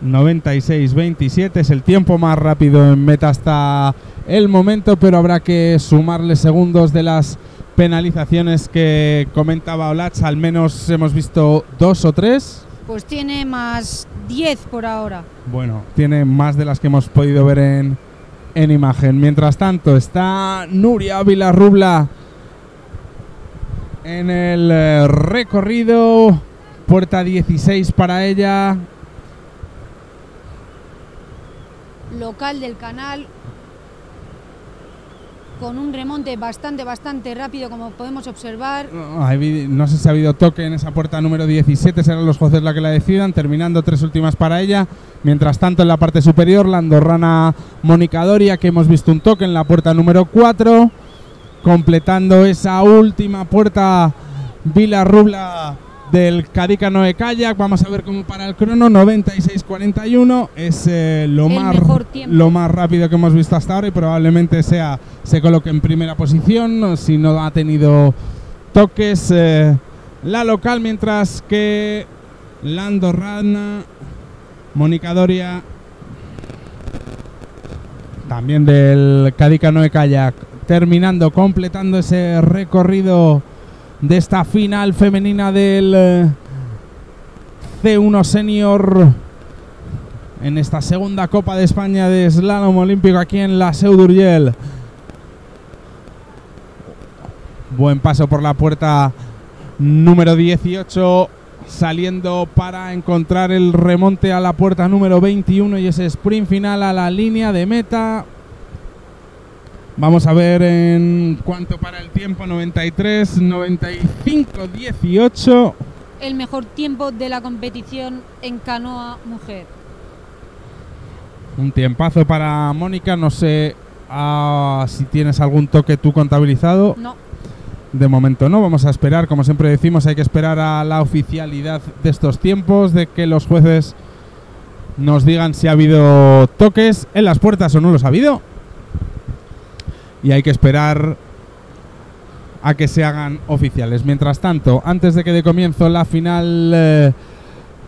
noventa y seis, veintisiete es el tiempo más rápido en meta hasta el momento, pero habrá que sumarle segundos de las penalizaciones que comentaba Olatz. Al menos hemos visto dos o tres. Pues tiene más diez por ahora. Bueno, tiene más de las que hemos podido ver en... en imagen. Mientras tanto está Nuria Vilarrubla en el recorrido, puerta dieciséis para ella, local del canal, con un remonte bastante bastante rápido, como podemos observar. No sé si ha habido toque en esa puerta número diecisiete, serán los jueces la que la decidan, terminando tres últimas para ella. Mientras tanto en la parte superior, la andorrana Mónica Doria, que hemos visto un toque en la puerta número cuatro, completando esa última puerta Vilarrubla del Cadí Canoe Kayak. Vamos a ver cómo para el crono, noventa y seis cuarenta y uno, es eh, lo, más, lo más rápido que hemos visto hasta ahora y probablemente sea se coloque en primera posición si no ha tenido toques eh, la local, mientras que la andorrana Mónica Doria también del Cadí Canoe Kayak, terminando, completando ese recorrido de esta final femenina del C uno Senior en esta segunda Copa de España de Slalom Olímpico aquí en la Seu d'Urgell. Buen paso por la puerta número dieciocho, saliendo para encontrar el remonte a la puerta número veintiuno y ese sprint final a la línea de meta. Vamos a ver en cuánto para el tiempo, noventa y tres, noventa y cinco, dieciocho. El mejor tiempo de la competición en canoa mujer. Un tiempazo para Mónica, no sé uh, si tienes algún toque tú contabilizado. No. De momento no, vamos a esperar, como siempre decimos, hay que esperar a la oficialidad de estos tiempos, de que los jueces nos digan si ha habido toques en las puertas o no los ha habido. Y hay que esperar a que se hagan oficiales. Mientras tanto, antes de que dé comienzo la final eh,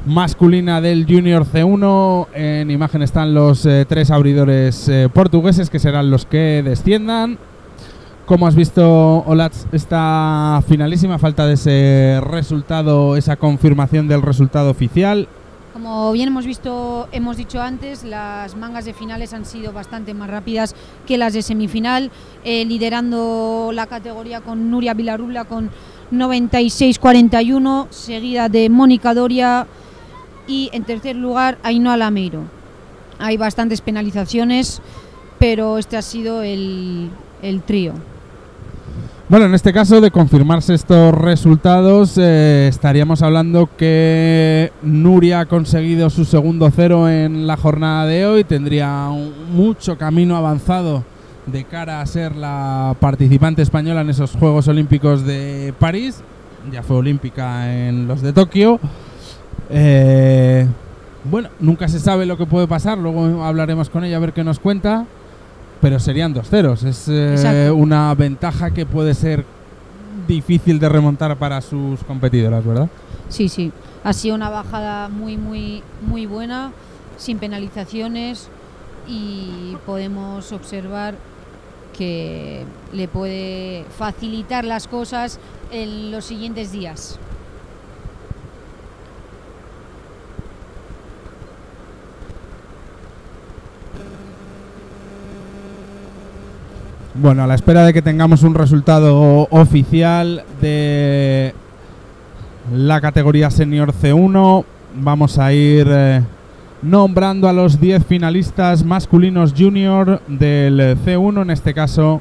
masculina del Junior C uno, en imagen están los eh, tres abridores eh, portugueses, que serán los que desciendan. Como has visto, Olatz, está finalísima, falta de ese resultado, esa confirmación del resultado oficial. Como bien hemos visto, hemos dicho antes, las mangas de finales han sido bastante más rápidas que las de semifinal, eh, liderando la categoría con Nuria Vilarrubla con noventa y seis cuarenta y uno, seguida de Mónica Doria y en tercer lugar Ainhoa Lameiro. Hay bastantes penalizaciones, pero este ha sido el, el trío. Bueno, en este caso, de confirmarse estos resultados, eh, estaríamos hablando que Nuria ha conseguido su segundo cero en la jornada de hoy. Tendría un, mucho camino avanzado de cara a ser la participante española en esos Juegos Olímpicos de París. Ya fue olímpica en los de Tokio. Eh, bueno, nunca se sabe lo que puede pasar. Luego hablaremos con ella a ver qué nos cuenta. Pero serían dos ceros, es eh, una ventaja que puede ser difícil de remontar para sus competidoras, ¿verdad? Sí, sí, ha sido una bajada muy, muy, muy buena, sin penalizaciones, y podemos observar que le puede facilitar las cosas en los siguientes días. Bueno, a la espera de que tengamos un resultado oficial de la categoría Senior C uno, vamos a ir eh, nombrando a los diez finalistas masculinos junior del C uno, en este caso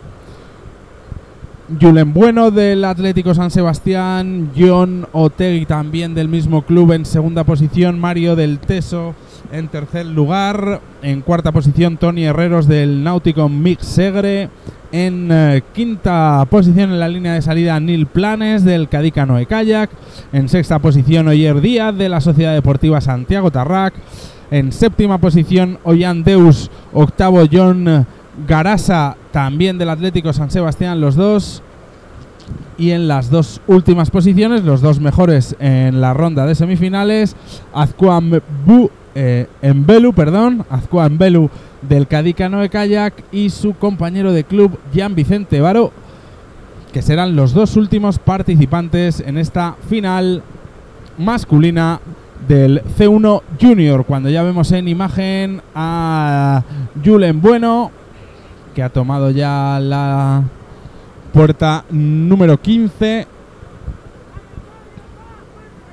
Julen Bueno del Atlético San Sebastián, John Otegui también del mismo club en segunda posición, Mario del Teso en tercer lugar, en cuarta posición Tony Herreros del Nàutic Mig Segre, en eh, quinta posición en la línea de salida Nil Planes del Cadí Canoe Kayak, en sexta posición Oyer Díaz de la Sociedad Deportiva Santiago Tarrak, en séptima posición Oyan Deus, octavo John Garasa también del Atlético San Sebastián, los dos, y en las dos últimas posiciones, los dos mejores en la ronda de semifinales, Azcuan Bu Eh, en Belu, perdón, Azcua en Belu del Cadí Canoe Kayak y su compañero de club Jan Vicente Varo, que serán los dos últimos participantes en esta final masculina del C uno Junior, cuando ya vemos en imagen a Julen Bueno, que ha tomado ya la puerta número quince,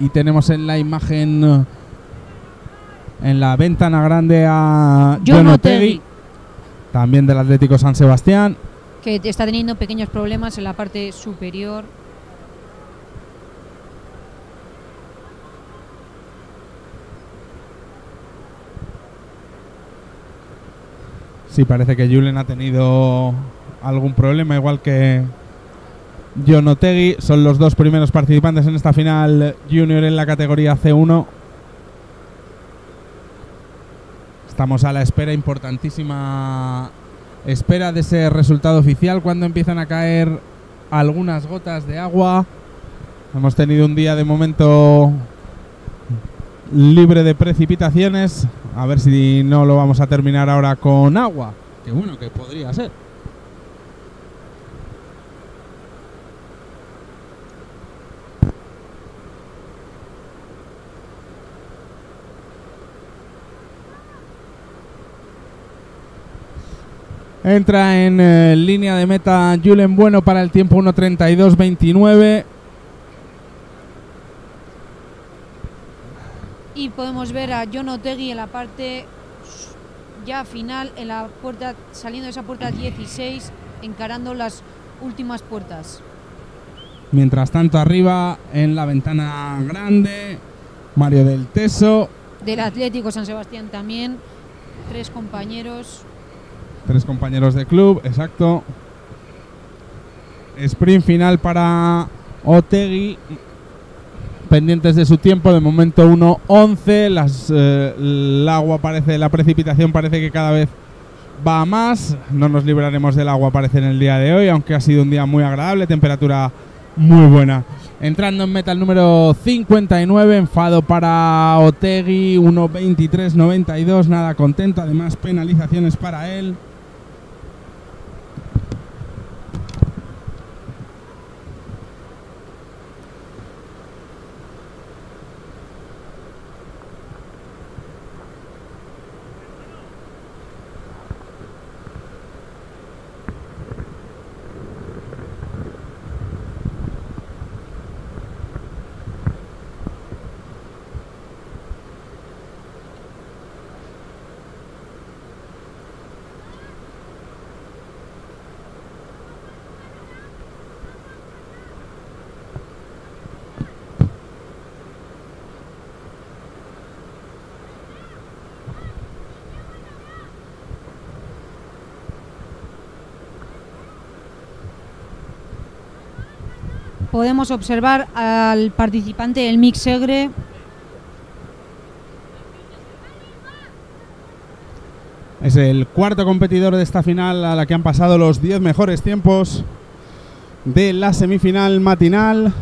y tenemos en la imagen en la ventana grande a John Otegui, también del Atlético San Sebastián, que está teniendo pequeños problemas en la parte superior. Sí, parece que Julen ha tenido algún problema, igual que John Otegui. Son los dos primeros participantes en esta final junior en la categoría C uno. Estamos a la espera, importantísima espera de ese resultado oficial, cuando empiezan a caer algunas gotas de agua. Hemos tenido un día de momento libre de precipitaciones, a ver si no lo vamos a terminar ahora con agua. Que bueno, que podría ser. Entra en eh, línea de meta Julen Bueno para el tiempo uno treinta y dos veintinueve. Y podemos ver a Jon Otegui en la parte ya final, en la puerta, saliendo de esa puerta dieciséis, encarando las últimas puertas. Mientras tanto, arriba en la ventana grande, Mario del Teso. Del Atlético San Sebastián también, tres compañeros. Tres compañeros de club, exacto. Sprint final para Otegui. Pendientes de su tiempo, de momento uno once. Eh, el agua parece, la precipitación parece que cada vez va a más. No nos libraremos del agua, parece, en el día de hoy, aunque ha sido un día muy agradable, temperatura muy buena. Entrando en meta el número cincuenta y nueve, enfado para Otegui, uno veintitrés noventa y dos, nada contento, además penalizaciones para él. Podemos observar al participante del Mig Segre . Es el cuarto competidor de esta final, a la que han pasado los diez mejores tiempos de la semifinal matinal.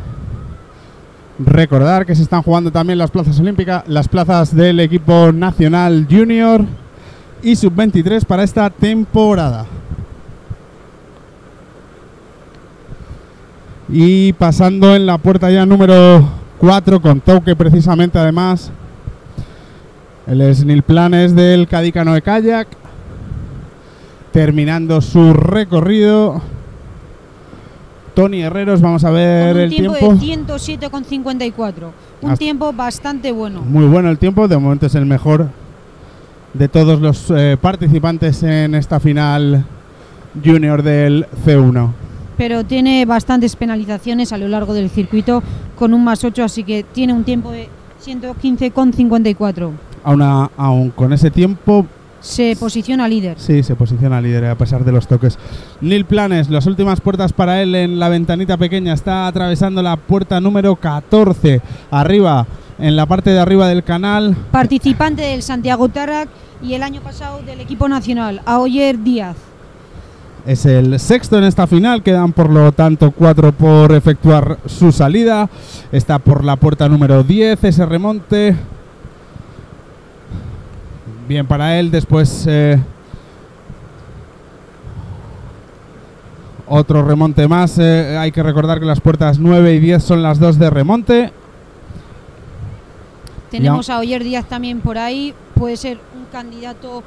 Recordar que se están jugando también las plazas olímpicas, las plazas del equipo nacional junior y sub veintitrés para esta temporada. Y pasando en la puerta ya número cuatro, con toque precisamente además, el Snilplan es del Cadí Canoe Kayak, terminando su recorrido. Tony Herreros, vamos a ver el tiempo. Un tiempo de ciento siete con cincuenta y cuatro, un tiempo bastante bueno. Muy bueno el tiempo, de momento es el mejor de todos los eh, participantes en esta final junior del C uno. Pero tiene bastantes penalizaciones a lo largo del circuito, con un más ocho, así que tiene un tiempo de ciento quince con cincuenta y cuatro. Aún, a, aún con ese tiempo... Se posiciona líder. Sí, se posiciona líder a pesar de los toques. Nil Planes, las últimas puertas para él en la ventanita pequeña. Está atravesando la puerta número catorce. Arriba, en la parte de arriba del canal. Participante del Santiago Tarrak y el año pasado del equipo nacional, Aoyer Díaz. Es el sexto en esta final, quedan por lo tanto cuatro por efectuar su salida. Está por la puerta número diez, ese remonte. Bien para él, después eh, otro remonte más. Eh, hay que recordar que las puertas nueve y diez son las dos de remonte. Tenemos ya a Oyer Díaz también por ahí, puede ser un candidato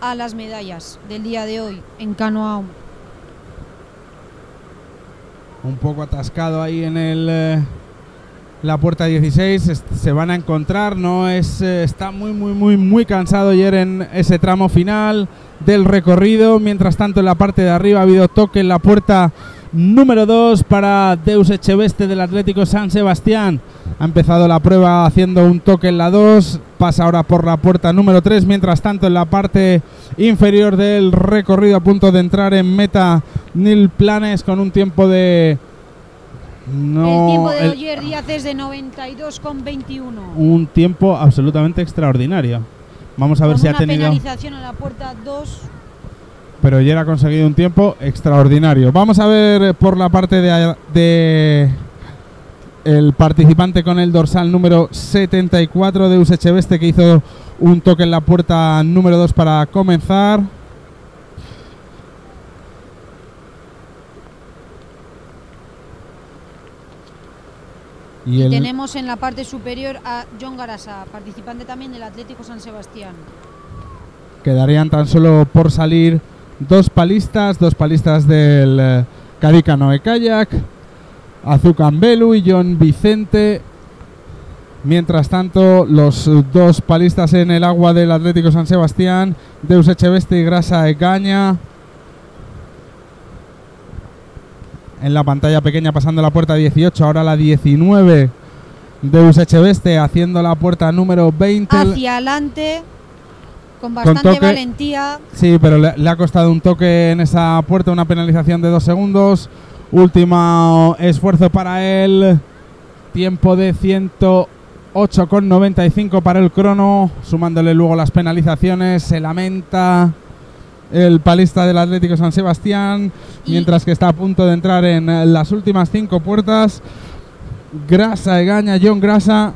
a las medallas del día de hoy en canoa. Un poco atascado ahí en el eh, la puerta dieciséis, se van a encontrar, no es eh, está muy muy muy muy cansado ayer en ese tramo final del recorrido. Mientras tanto, en la parte de arriba ha habido toque en la puerta número dos para Deus Echeveste del Atlético San Sebastián. Ha empezado la prueba haciendo un toque en la dos, pasa ahora por la puerta número tres. Mientras tanto, en la parte inferior del recorrido, a punto de entrar en meta, Nil Planes con un tiempo de... No, el tiempo de Oyer Díaz es de noventa y dos con veintiuno. Un tiempo absolutamente extraordinario. Vamos a ver si ha tenido... Una penalización en la puerta dos... Pero ayer ha conseguido un tiempo extraordinario. Vamos a ver por la parte de, de el participante con el dorsal número setenta y cuatro, Deus Echeveste, que hizo un toque en la puerta número dos para comenzar. Y, el... y tenemos en la parte superior a John Garasa, participante también del Atlético San Sebastián. Quedarían tan solo por salir dos palistas, dos palistas del Cadí Canoe Kayak, Azucan Belu y John Vicente. Mientras tanto, los dos palistas en el agua del Atlético San Sebastián, Deus Echeveste y Grasa Egaña. En la pantalla pequeña pasando la puerta dieciocho, ahora la diecinueve, Deus Echeveste haciendo la puerta número veinte. Hacia adelante, con bastante con toque, valentía. Sí, pero le, le ha costado un toque en esa puerta, una penalización de dos segundos. Último esfuerzo para él, tiempo de ciento ocho con noventa y cinco para el crono, sumándole luego las penalizaciones. Se lamenta el palista del Atlético San Sebastián, y mientras que está a punto de entrar en las últimas cinco puertas, Grasa Egaña, John Grasa,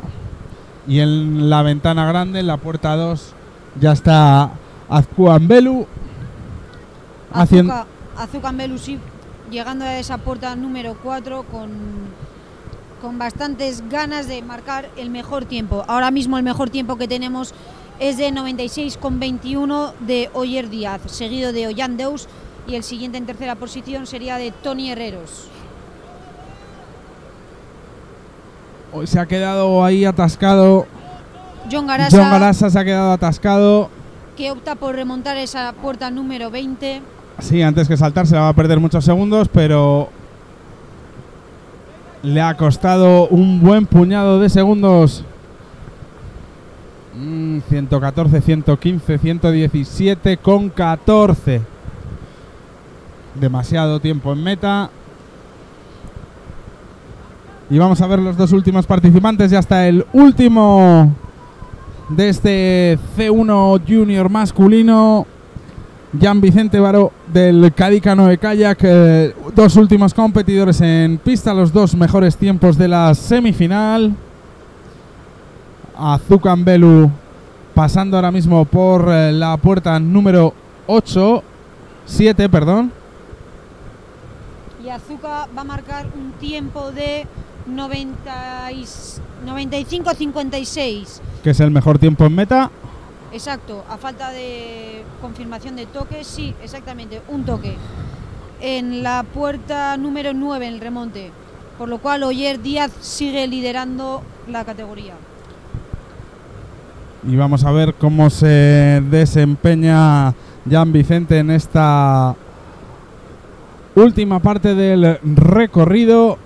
y en la ventana grande, en la puerta dos, ya está Azucan Belu. Azuca, Azucan Belu, sí, llegando a esa puerta número cuatro con, con bastantes ganas de marcar el mejor tiempo. Ahora mismo el mejor tiempo que tenemos es de noventa y seis con veintiuno de Oyer Díaz, seguido de Ollán Deus, y el siguiente en tercera posición sería de Tony Herreros. Hoy se ha quedado ahí atascado. John Garasa, John Garasa se ha quedado atascado. Que opta por remontar esa puerta número veinte. Sí, antes que saltar se la va a perder muchos segundos, pero le ha costado un buen puñado de segundos. ciento catorce, ciento quince, ciento diecisiete con catorce. Demasiado tiempo en meta. Y vamos a ver los dos últimos participantes. Ya está el último de este C uno Junior masculino, Jan Vicente Baró del Cadí Canoe Kayak. Eh, dos últimos competidores en pista, los dos mejores tiempos de la semifinal. Azucan Belu pasando ahora mismo por eh, la puerta número ocho, siete, perdón. Y Azuca va a marcar un tiempo de noventa y cinco cincuenta y seis. Que es el mejor tiempo en meta. Exacto, a falta de confirmación de toque, sí, exactamente, un toque. En la puerta número nueve, en el remonte. Por lo cual Oyer Díaz sigue liderando la categoría. Y vamos a ver cómo se desempeña Jan Vicente en esta última parte del recorrido,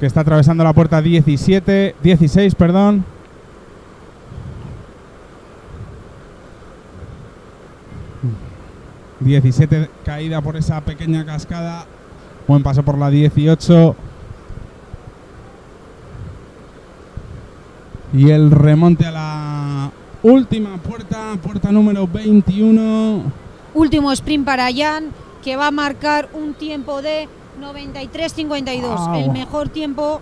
que está atravesando la puerta diecisiete, dieciséis, perdón. diecisiete, caída por esa pequeña cascada. Buen paso por la dieciocho. Y el remonte a la última puerta, puerta número veintiuno. Último sprint para Jan, que va a marcar un tiempo de noventa y tres cincuenta y dos, oh, el mejor tiempo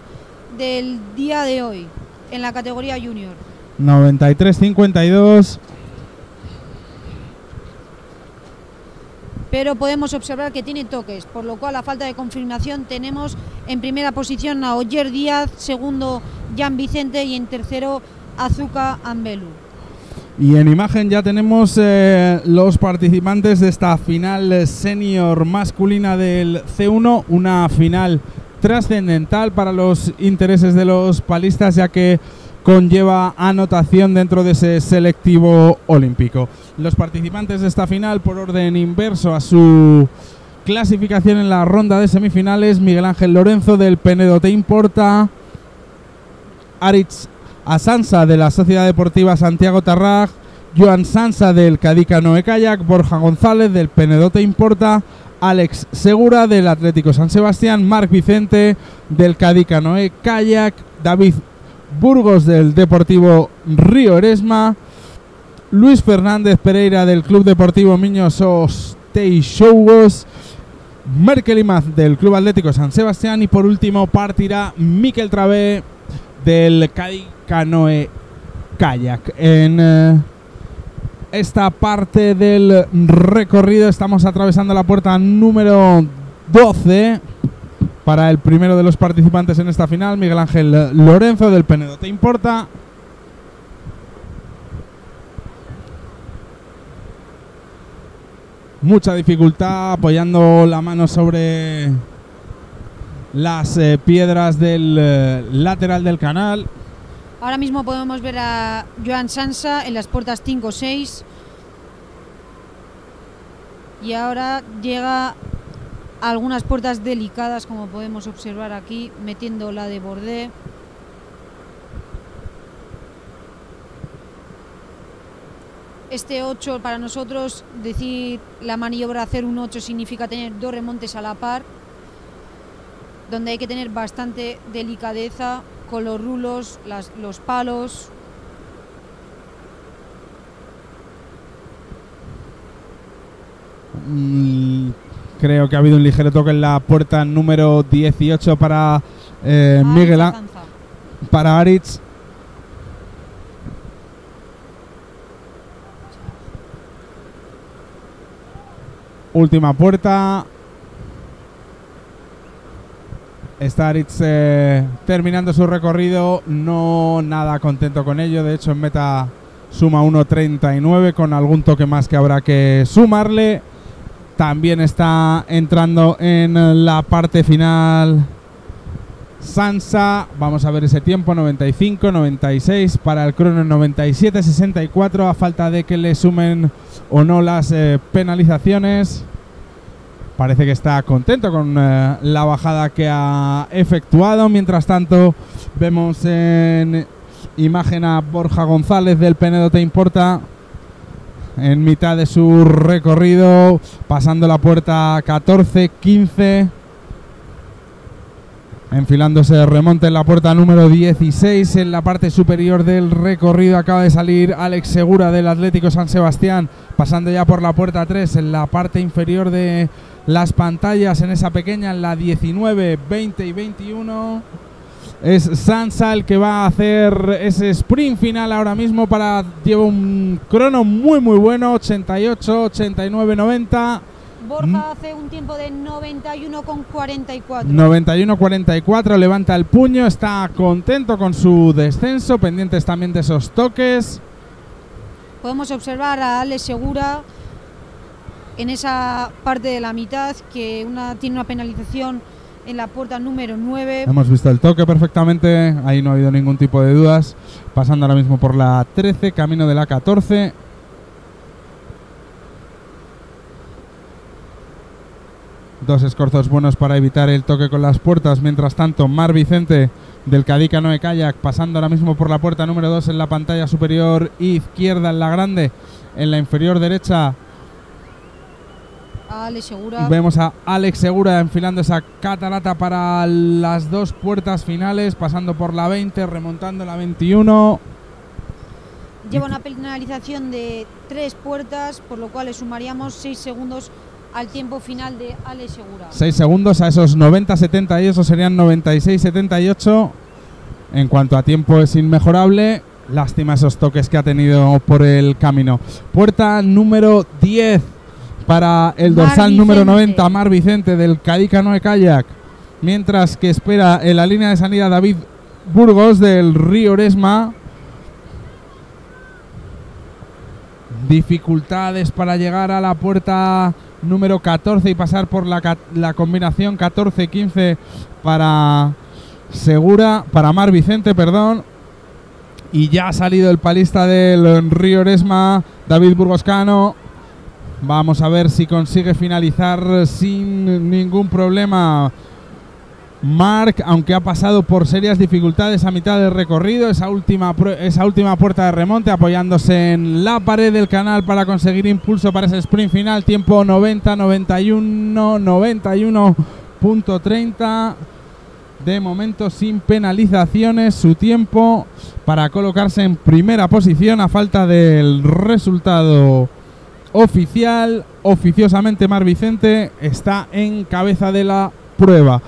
del día de hoy en la categoría junior. noventa y tres cincuenta y dos. Pero podemos observar que tiene toques, por lo cual a falta de confirmación tenemos en primera posición a Oyer Díaz, segundo Jan Vicente y en tercero Azuca Ambelu. Y en imagen ya tenemos eh, los participantes de esta final senior masculina del C uno, una final trascendental para los intereses de los palistas, ya que conlleva anotación dentro de ese selectivo olímpico. Los participantes de esta final, por orden inverso a su clasificación en la ronda de semifinales: Miguel Ángel Lorenzo del Penedo Teimporta, Aritz Asansa de la Sociedad Deportiva Santiago Tarrak, Joan Sansa del Cadí Canoe Kayak, Borja González del Penedo Teimporta, Alex Segura del Atlético San Sebastián, Marc Vicente del Cadí Canoe Kayak, David Burgos del Deportivo Río Eresma, Luis Fernández Pereira del Club Deportivo Miño Sos Teixouos, Merkel Imaz del Club Atlético San Sebastián, y por último partirá Miquel Travé del Cadí Canoe Kayak. En eh, esta parte del recorrido estamos atravesando la puerta número doce. para el primero de los participantes en esta final, Miguel Ángel Lorenzo del Penedo Teimporta. Mucha dificultad apoyando la mano sobre las eh, piedras del eh, lateral del canal. Ahora mismo podemos ver a Joan Sansa en las puertas cinco seis. Y ahora llega a algunas puertas delicadas, como podemos observar aquí, metiendo la de bordé. Este ocho para nosotros, decir la maniobra hacer un ocho significa tener dos remontes a la par, donde hay que tener bastante delicadeza con los rulos, las, los palos. Mm, creo que ha habido un ligero toque en la puerta número dieciocho para eh, Miguel Ángel, para Aritz. Última puerta. Está Aritz eh, terminando su recorrido. No nada contento con ello. De hecho, en meta suma uno treinta y nueve con algún toque más que habrá que sumarle. También está entrando en la parte final Sansa. Vamos a ver ese tiempo. noventa y cinco noventa y seis para el crono, noventa y siete sesenta y cuatro a falta de que le sumen o no las eh, penalizaciones. Parece que está contento con eh, la bajada que ha efectuado. Mientras tanto vemos en imagen a Borja González del Penedo Teimporta en mitad de su recorrido, pasando la puerta catorce quince, enfilándose de remonte en la puerta número dieciséis. En la parte superior del recorrido acaba de salir Alex Segura del Atlético San Sebastián, pasando ya por la puerta tres. En la parte inferior de las pantallas, en esa pequeña, en la diecinueve, veinte y veintiuno, es Sansa el que va a hacer ese sprint final ahora mismo. Para lleva un crono muy muy bueno, ochenta y ocho, ochenta y nueve, noventa. Borja hace un tiempo de noventa y uno cuarenta y cuatro. noventa y uno cuarenta y cuatro, levanta el puño, está contento con su descenso, pendientes también de esos toques. Podemos observar a Alex Segura en esa parte de la mitad, que una, tiene una penalización en la puerta número nueve. Hemos visto el toque perfectamente, ahí no ha habido ningún tipo de dudas. Pasando ahora mismo por la trece, camino de la catorce. Dos escorzos buenos para evitar el toque con las puertas. Mientras tanto, Mar Vicente del Cadí Canoe Kayak, pasando ahora mismo por la puerta número dos en la pantalla superior izquierda, en la grande, en la inferior derecha. Alex Segura. Vemos a Alex Segura enfilando esa catarata para las dos puertas finales, pasando por la veinte, remontando la veintiuno. Lleva una penalización de tres puertas, por lo cual le sumaríamos seis segundos al tiempo final de Alex Segura. seis segundos a esos noventa setenta y esos serían noventa y seis setenta y ocho. En cuanto a tiempo es inmejorable. Lástima esos toques que ha tenido por el camino. Puerta número diez para el dorsal número noventa, Mar Vicente del Cadí Canoe Kayak. Mientras que espera en la línea de salida David Burgos del Río Eresma. Dificultades para llegar a la puerta número catorce y pasar por la, la combinación catorce quince para Segura, para Mar Vicente, perdón. Y ya ha salido el palista del Río Eresma, David Burgoscano. Vamos a ver si consigue finalizar sin ningún problema Marc, aunque ha pasado por serias dificultades a mitad del recorrido. Esa última, esa última puerta de remonte, apoyándose en la pared del canal para conseguir impulso para ese sprint final. Tiempo noventa, noventa y uno, noventa y uno punto treinta. De momento sin penalizaciones, su tiempo para colocarse en primera posición a falta del resultado oficial. Oficiosamente Mar Vicente está en cabeza de la prueba.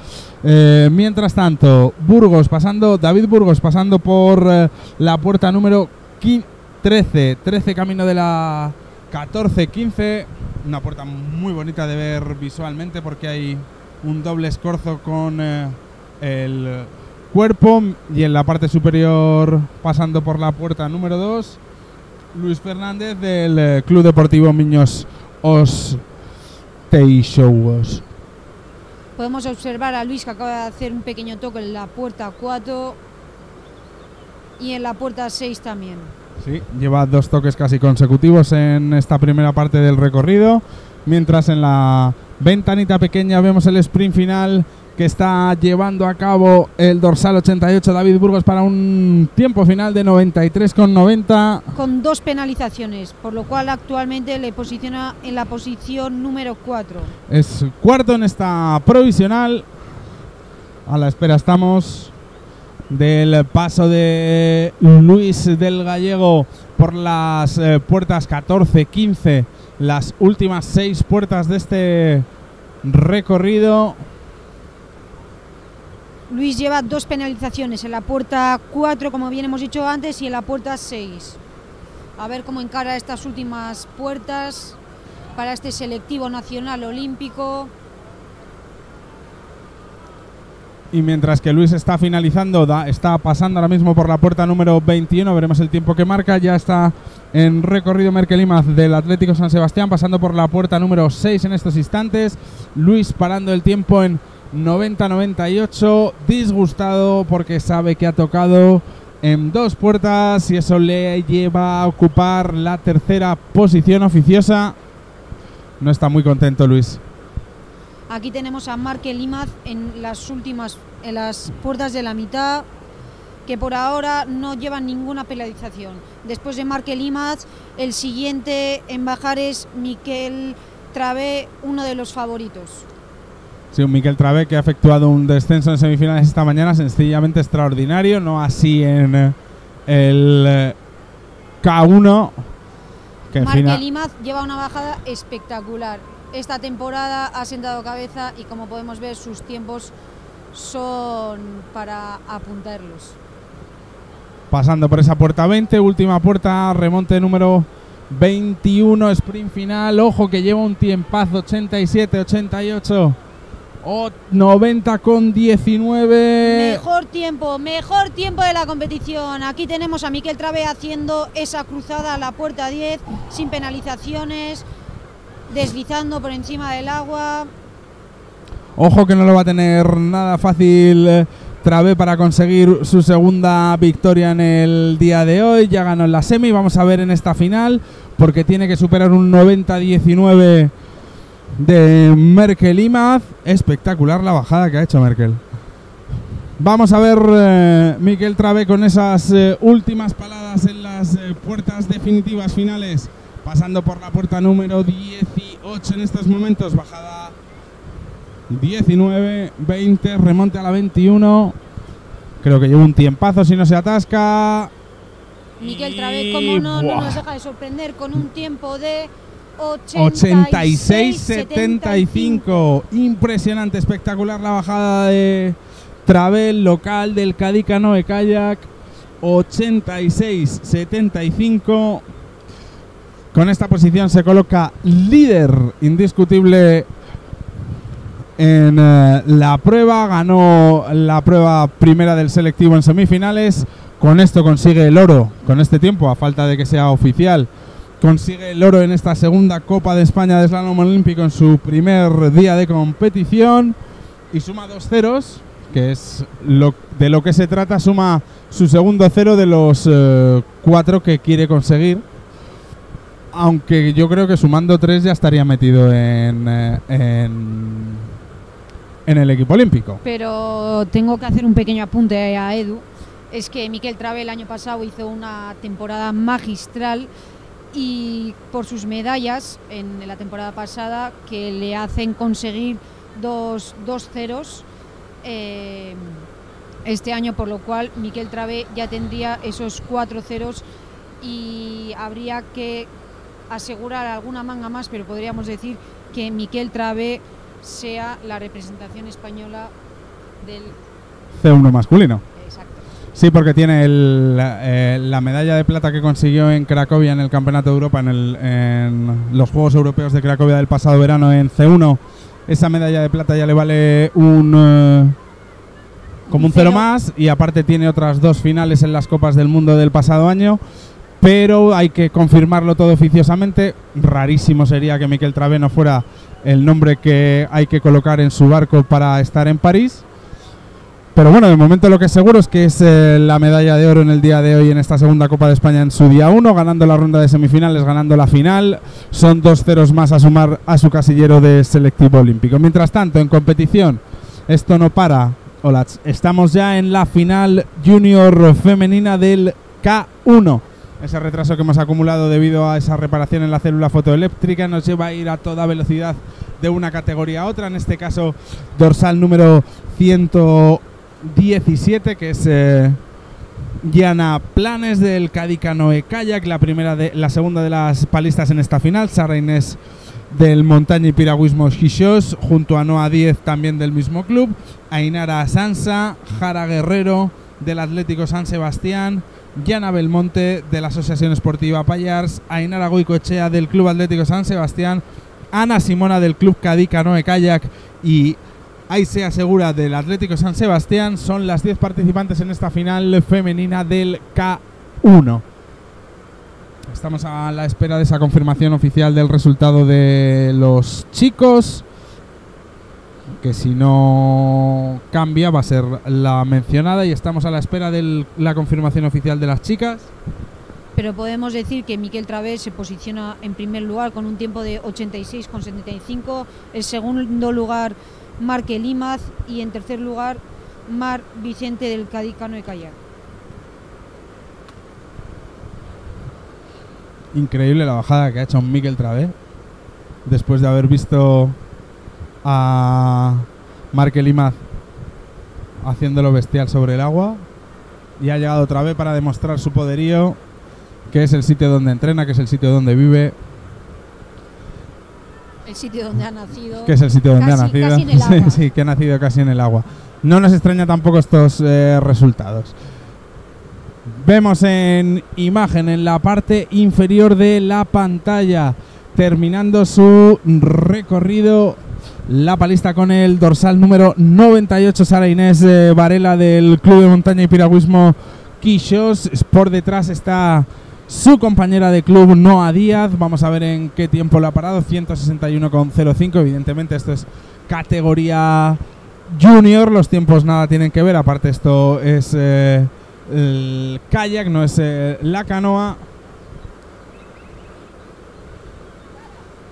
Eh, mientras tanto, Burgos pasando, David Burgos pasando por eh, la puerta número quince, trece, trece, camino de la catorce quince. Una puerta muy bonita de ver visualmente porque hay un doble escorzo con eh, el cuerpo y en la parte superior pasando por la puerta número dos, Luis Fernández del Club Deportivo Miños Os Teixouos. Podemos observar a Luis que acaba de hacer un pequeño toque en la puerta cuatro y en la puerta seis también. Sí, lleva dos toques casi consecutivos en esta primera parte del recorrido, mientras en la ventanita pequeña vemos el sprint final que está llevando a cabo el dorsal ochenta y ocho David Burgos para un tiempo final de noventa y tres con noventa. Con dos penalizaciones, por lo cual actualmente le posiciona en la posición número cuatro. Es cuarto en esta provisional. A la espera estamos del paso de Luis del Gallego por las eh, puertas catorce, quince, las últimas seis puertas de este recorrido. Luis lleva dos penalizaciones, en la puerta cuatro, como bien hemos dicho antes, y en la puerta seis. A ver cómo encara estas últimas puertas para este selectivo nacional olímpico. Y mientras que Luis está finalizando, da, está pasando ahora mismo por la puerta número veintiuno, veremos el tiempo que marca, ya está en recorrido Merkel Imaz del Atlético San Sebastián, pasando por la puerta número seis en estos instantes. Luis parando el tiempo en noventa noventa y ocho, disgustado porque sabe que ha tocado en dos puertas y eso le lleva a ocupar la tercera posición oficiosa. No está muy contento Luis. Aquí tenemos a Merkel Imaz en las últimas, en las puertas de la mitad, que por ahora no lleva ninguna penalización. Después de Merkel Imaz, el siguiente en bajar es Miquel Travé, uno de los favoritos. Sí, un Miquel Travé que ha efectuado un descenso en semifinales esta mañana sencillamente extraordinario, no así en el K uno. Merkel Imaz lleva una bajada espectacular. Esta temporada ha sentado cabeza y como podemos ver sus tiempos son para apuntarlos. Pasando por esa puerta veinte, última puerta, remonte número veintiuno, sprint final. Ojo que lleva un tiempazo, ochenta y siete, ochenta y ocho. Oh, noventa con diecinueve. Mejor tiempo, mejor tiempo de la competición. Aquí tenemos a Miquel Travé haciendo esa cruzada a la puerta diez, sin penalizaciones, deslizando por encima del agua. Ojo que no lo va a tener nada fácil Travé para conseguir su segunda victoria en el día de hoy. Ya ganó en la semi, vamos a ver en esta final, porque tiene que superar un noventa diecinueve de Merkel Imaz. Espectacular la bajada que ha hecho Merkel. Vamos a ver eh, Miquel Travé con esas eh, últimas paladas en las eh, puertas definitivas finales, pasando por la puerta número dieciocho en estos momentos, bajada diecinueve, veinte, remonte a la veintiuno. Creo que lleva un tiempazo si no se atasca. Miquel Travé, como no, no nos deja de sorprender con un tiempo de ochenta y seis setenta y cinco. Impresionante, espectacular la bajada de Travé, local del Cadí Canoe Kayak. Ochenta y seis setenta y cinco. Con esta posición se coloca líder indiscutible en eh, la prueba. Ganó la prueba primera del selectivo en semifinales. Con esto consigue el oro, con este tiempo, a falta de que sea oficial. Consigue el oro en esta segunda Copa de España de Slalom Olímpico en su primer día de competición y suma dos ceros, que es lo, de lo que se trata, suma su segundo cero de los eh, cuatro que quiere conseguir, aunque yo creo que sumando tres ya estaría metido en, en, en el equipo olímpico. Pero tengo que hacer un pequeño apunte a Edu, es que Miquel Travé el año pasado hizo una temporada magistral y por sus medallas en la temporada pasada que le hacen conseguir dos, dos ceros eh, este año, por lo cual Miquel Travé ya tendría esos cuatro ceros y habría que asegurar alguna manga más, pero podríamos decir que Miquel Travé sea la representación española del C uno masculino. Sí, porque tiene el, eh, la medalla de plata que consiguió en Cracovia en el Campeonato de Europa, en, el, en los Juegos Europeos de Cracovia del pasado verano en C uno, Esa medalla de plata ya le vale un eh, como un cero más, y aparte tiene otras dos finales en las Copas del Mundo del pasado año, pero hay que confirmarlo todo oficiosamente. Rarísimo sería que Miquel Travé no fuera el nombre que hay que colocar en su barco para estar en París. Pero bueno, de momento lo que es seguro es que es eh, la medalla de oro en el día de hoy en esta segunda Copa de España en su día uno, ganando la ronda de semifinales, ganando la final. Son dos ceros más a sumar a su casillero de selectivo olímpico. Mientras tanto, en competición, esto no para, Olatz. Estamos ya en la final junior femenina del K uno. Ese retraso que hemos acumulado debido a esa reparación en la célula fotoeléctrica nos lleva a ir a toda velocidad de una categoría a otra. En este caso, dorsal número ciento diecisiete, que es eh, Diana Planes del Cadí Canoe Kayak, la primera de, la segunda de las palistas en esta final. Sara Inés del Montaña y Piragüismo Quixós, junto a Noa Díez también del mismo club, Ainara Sansa, Jara Guerrero del Atlético San Sebastián, Yana Belmonte de la Asociación Esportiva Payars, Ainara Goicoechea del Club Atlético San Sebastián, Ana Simona del Club Cadí Canoe Kayak y ahí se asegura del Atlético San Sebastián. Son las diez participantes en esta final femenina del K uno. Estamos a la espera de esa confirmación oficial del resultado de los chicos, que si no cambia va a ser la mencionada, y estamos a la espera de la confirmación oficial de las chicas. Pero podemos decir que Miquel Travé se posiciona en primer lugar con un tiempo de ochenta y seis con setenta y cinco, el segundo lugar Marque Limaz y en tercer lugar Mar Vicente del Cadí Canoe Kayak. Increíble la bajada que ha hecho Miquel Travé después de haber visto a Marque Limaz haciéndolo bestial sobre el agua, y ha llegado Travé para demostrar su poderío, que es el sitio donde entrena, que es el sitio donde vive, el sitio donde ha nacido, que es el sitio donde casi, ha nacido, casi en el agua. Sí, sí, que ha nacido casi en el agua. No nos extraña tampoco estos eh, resultados. Vemos en imagen en la parte inferior de la pantalla, terminando su recorrido, la palista con el dorsal número noventa y ocho, Sara Inés eh, Varela del Club de Montaña y Piragüismo Quixós. Por detrás está su compañera de club, Noa Díaz. Vamos a ver en qué tiempo lo ha parado, ciento sesenta y uno con cero cinco. Evidentemente esto es categoría junior, los tiempos nada tienen que ver. Aparte esto es eh, el kayak, no es eh, la canoa.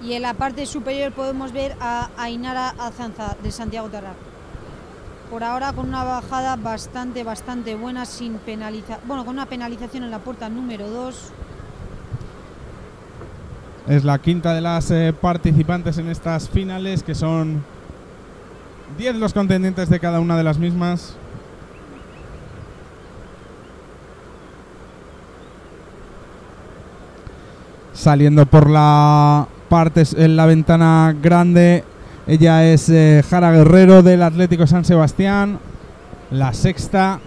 Y en la parte superior podemos ver a Ainara Azanza de Santiago Tarrak. Por ahora con una bajada bastante, bastante buena, sin penaliza, bueno, con una penalización en la puerta número dos. Es la quinta de las eh, participantes en estas finales, que son diez los contendientes de cada una de las mismas. Saliendo por la parte, en la ventana grande, ella es eh, Jara Guerrero del Atlético San Sebastián, la sexta,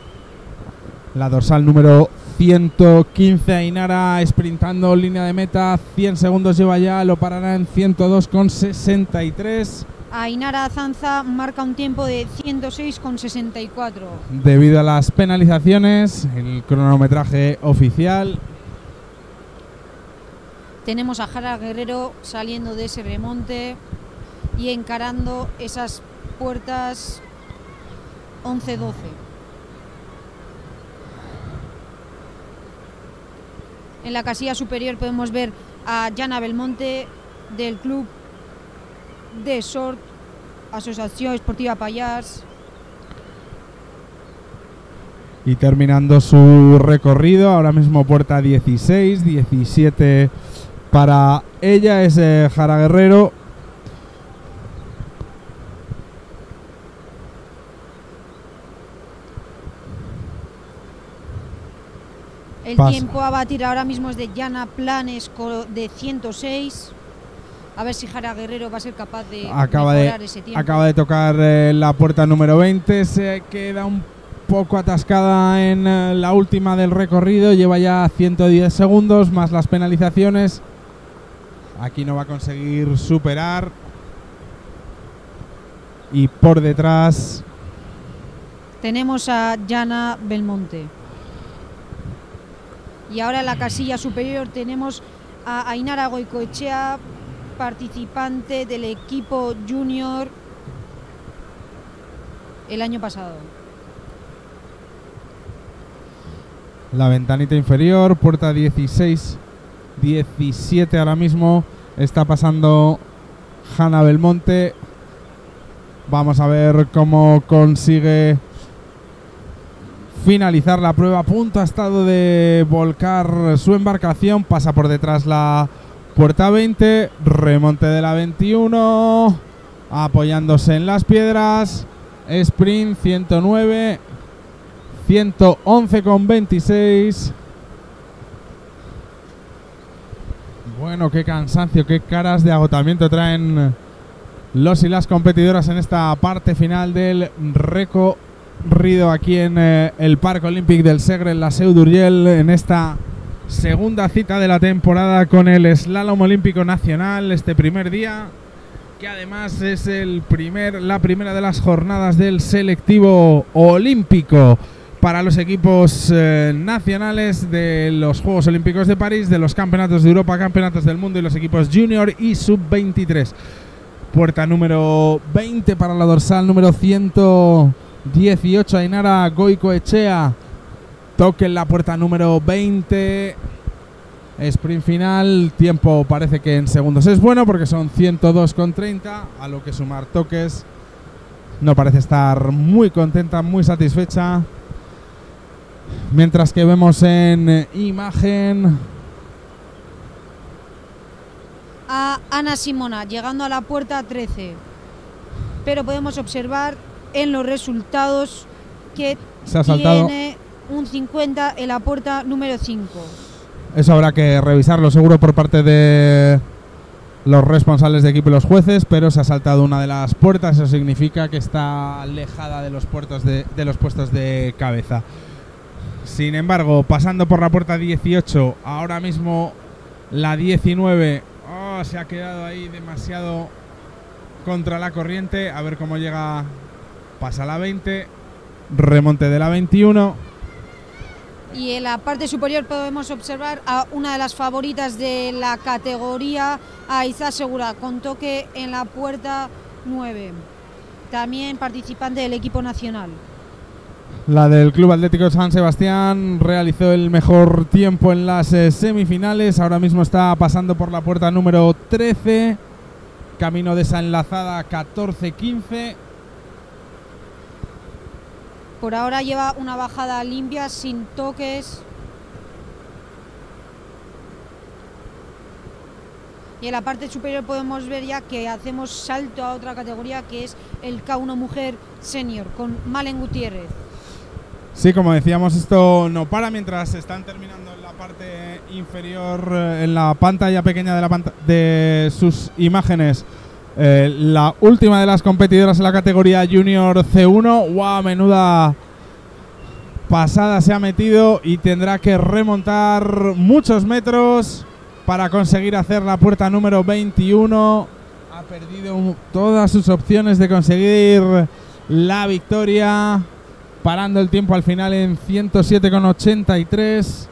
la dorsal número ciento quince, Ainara sprintando línea de meta, cien segundos lleva ya, lo parará en ciento dos con sesenta y tres. Ainara Azanza marca un tiempo de ciento seis con sesenta y cuatro. Debido a las penalizaciones, el cronometraje oficial. Tenemos a Jara Guerrero saliendo de ese remonte y encarando esas puertas once doce. En la casilla superior podemos ver a Yana Belmonte del Club de Sort, Asociación Esportiva Payars. Y terminando su recorrido, ahora mismo puerta dieciséis, diecisiete para ella es eh, Jara Guerrero. El Pasa. tiempo a batir ahora mismo es de Yana Planes de ciento seis. A ver si Jara Guerrero va a ser capaz de acaba mejorar de, ese tiempo. Acaba de tocar eh, la puerta número veinte. Se queda un poco atascada en eh, la última del recorrido. Lleva ya ciento diez segundos más las penalizaciones. Aquí no va a conseguir superar. y por detrás tenemos a Yana Belmonte. Y ahora en la casilla superior tenemos a Ainara Goicoechea, participante del equipo junior el año pasado. La ventanita inferior, puerta dieciséis, diecisiete ahora mismo, está pasando Hanna Belmonte. Vamos a ver cómo consigue finalizar la prueba. A punto ha estado de volcar su embarcación, pasa por detrás la puerta veinte, remonte de la veintiuno, apoyándose en las piedras, sprint ciento nueve, ciento once con veintiséis. Bueno, qué cansancio, qué caras de agotamiento traen los y las competidoras en esta parte final del recorrido aquí en eh, el Parque Olímpic del Segre, en la Seu d'Urgell, en esta segunda cita de la temporada con el Slalom Olímpico Nacional, este primer día, que además es el primer, la primera de las jornadas del selectivo olímpico para los equipos eh, nacionales de los Juegos Olímpicos de París, de los Campeonatos de Europa, Campeonatos del Mundo y los equipos Junior y Sub veintitrés. Puerta número veinte para la dorsal número ciento dieciocho, Ainara Goicoechea. Toque en la puerta número veinte. Sprint final. Tiempo parece que en segundos es bueno porque son ciento dos con treinta. A lo que sumar toques. No parece estar muy contenta, muy satisfecha. Mientras que vemos en imagen a Ana Simona llegando a la puerta trece, pero podemos observar en los resultados que se ha saltado, tiene un cincuenta en la puerta número cinco. Eso habrá que revisarlo seguro por parte de los responsables de equipo y los jueces, pero se ha saltado una de las puertas, eso significa que está alejada de los, puertos de, de los puestos de cabeza. Sin embargo, pasando por la puerta dieciocho, ahora mismo la diecinueve, oh, se ha quedado ahí demasiado contra la corriente. A ver cómo llega. Pasa la veinte. Remonte de la veintiuno. Y en la parte superior podemos observar a una de las favoritas de la categoría, a Isa Segura, con toque en la puerta nueve. También participante del equipo nacional. La del Club Atlético San Sebastián realizó el mejor tiempo en las eh, semifinales. Ahora mismo está pasando por la puerta número trece. Camino de esa enlazada catorce quince. Por ahora lleva una bajada limpia, sin toques. Y en la parte superior podemos ver ya que hacemos salto a otra categoría, que es el K uno Mujer Senior, con Malen Gutiérrez. Sí, como decíamos, esto no para mientras están terminando en la parte inferior, en la pantalla pequeña de, la pant de sus imágenes. Eh, la última de las competidoras en la categoría Junior C uno. ¡Guau! ¡Wow! Menuda pasada se ha metido y tendrá que remontar muchos metros para conseguir hacer la puerta número veintiuno. Ha perdido todas sus opciones de conseguir la victoria, parando el tiempo al final en ciento siete con ochenta y tres.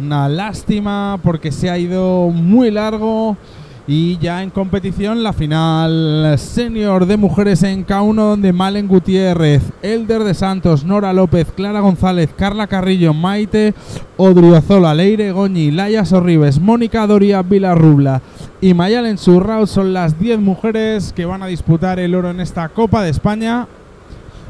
Una lástima porque se ha ido muy largo. Y ya en competición la final senior de mujeres en K uno, donde Malen Gutiérrez, Elder de Santos, Nora López, Clara González, Carla Carrillo, Maite Odriozola, Leire Goñi, Laia Sorribes, Mónica Doria Vilarrubla y Maialen Chourraut son las diez mujeres que van a disputar el oro en esta Copa de España,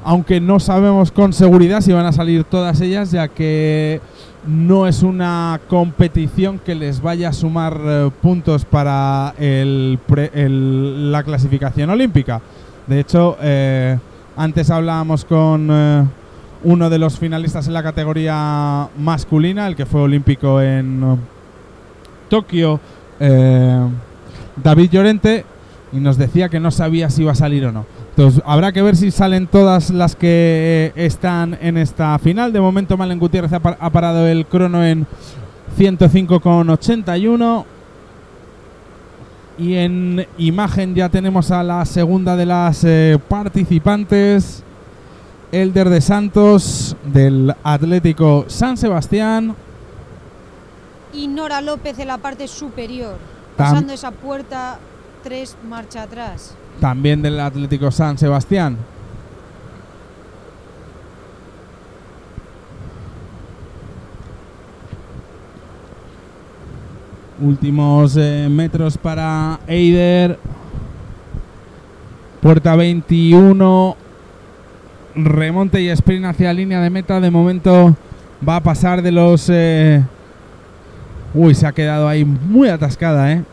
aunque no sabemos con seguridad si van a salir todas ellas, ya que no es una competición que les vaya a sumar eh, puntos para el pre, el, la clasificación olímpica. De hecho, eh, antes hablábamos con eh, uno de los finalistas en la categoría masculina, el que fue olímpico en eh, Tokio, eh, David Llorente, y nos decía que no sabía si iba a salir o no. Entonces, habrá que ver si salen todas las que están en esta final. De momento, Malen Gutiérrez ha, par ha parado el crono en ciento cinco con ochenta y uno. Y en imagen ya tenemos a la segunda de las eh, participantes, Elder de Santos, del Atlético San Sebastián. Y Nora López en la parte superior, pasando Tam esa puerta tres marcha atrás. También del Atlético San Sebastián. Últimos eh, metros para Eider. Puerta veintiuno. Remonte y sprint hacia línea de meta. De momento va a pasar de los... Eh... Uy, se ha quedado ahí muy atascada, ¿eh?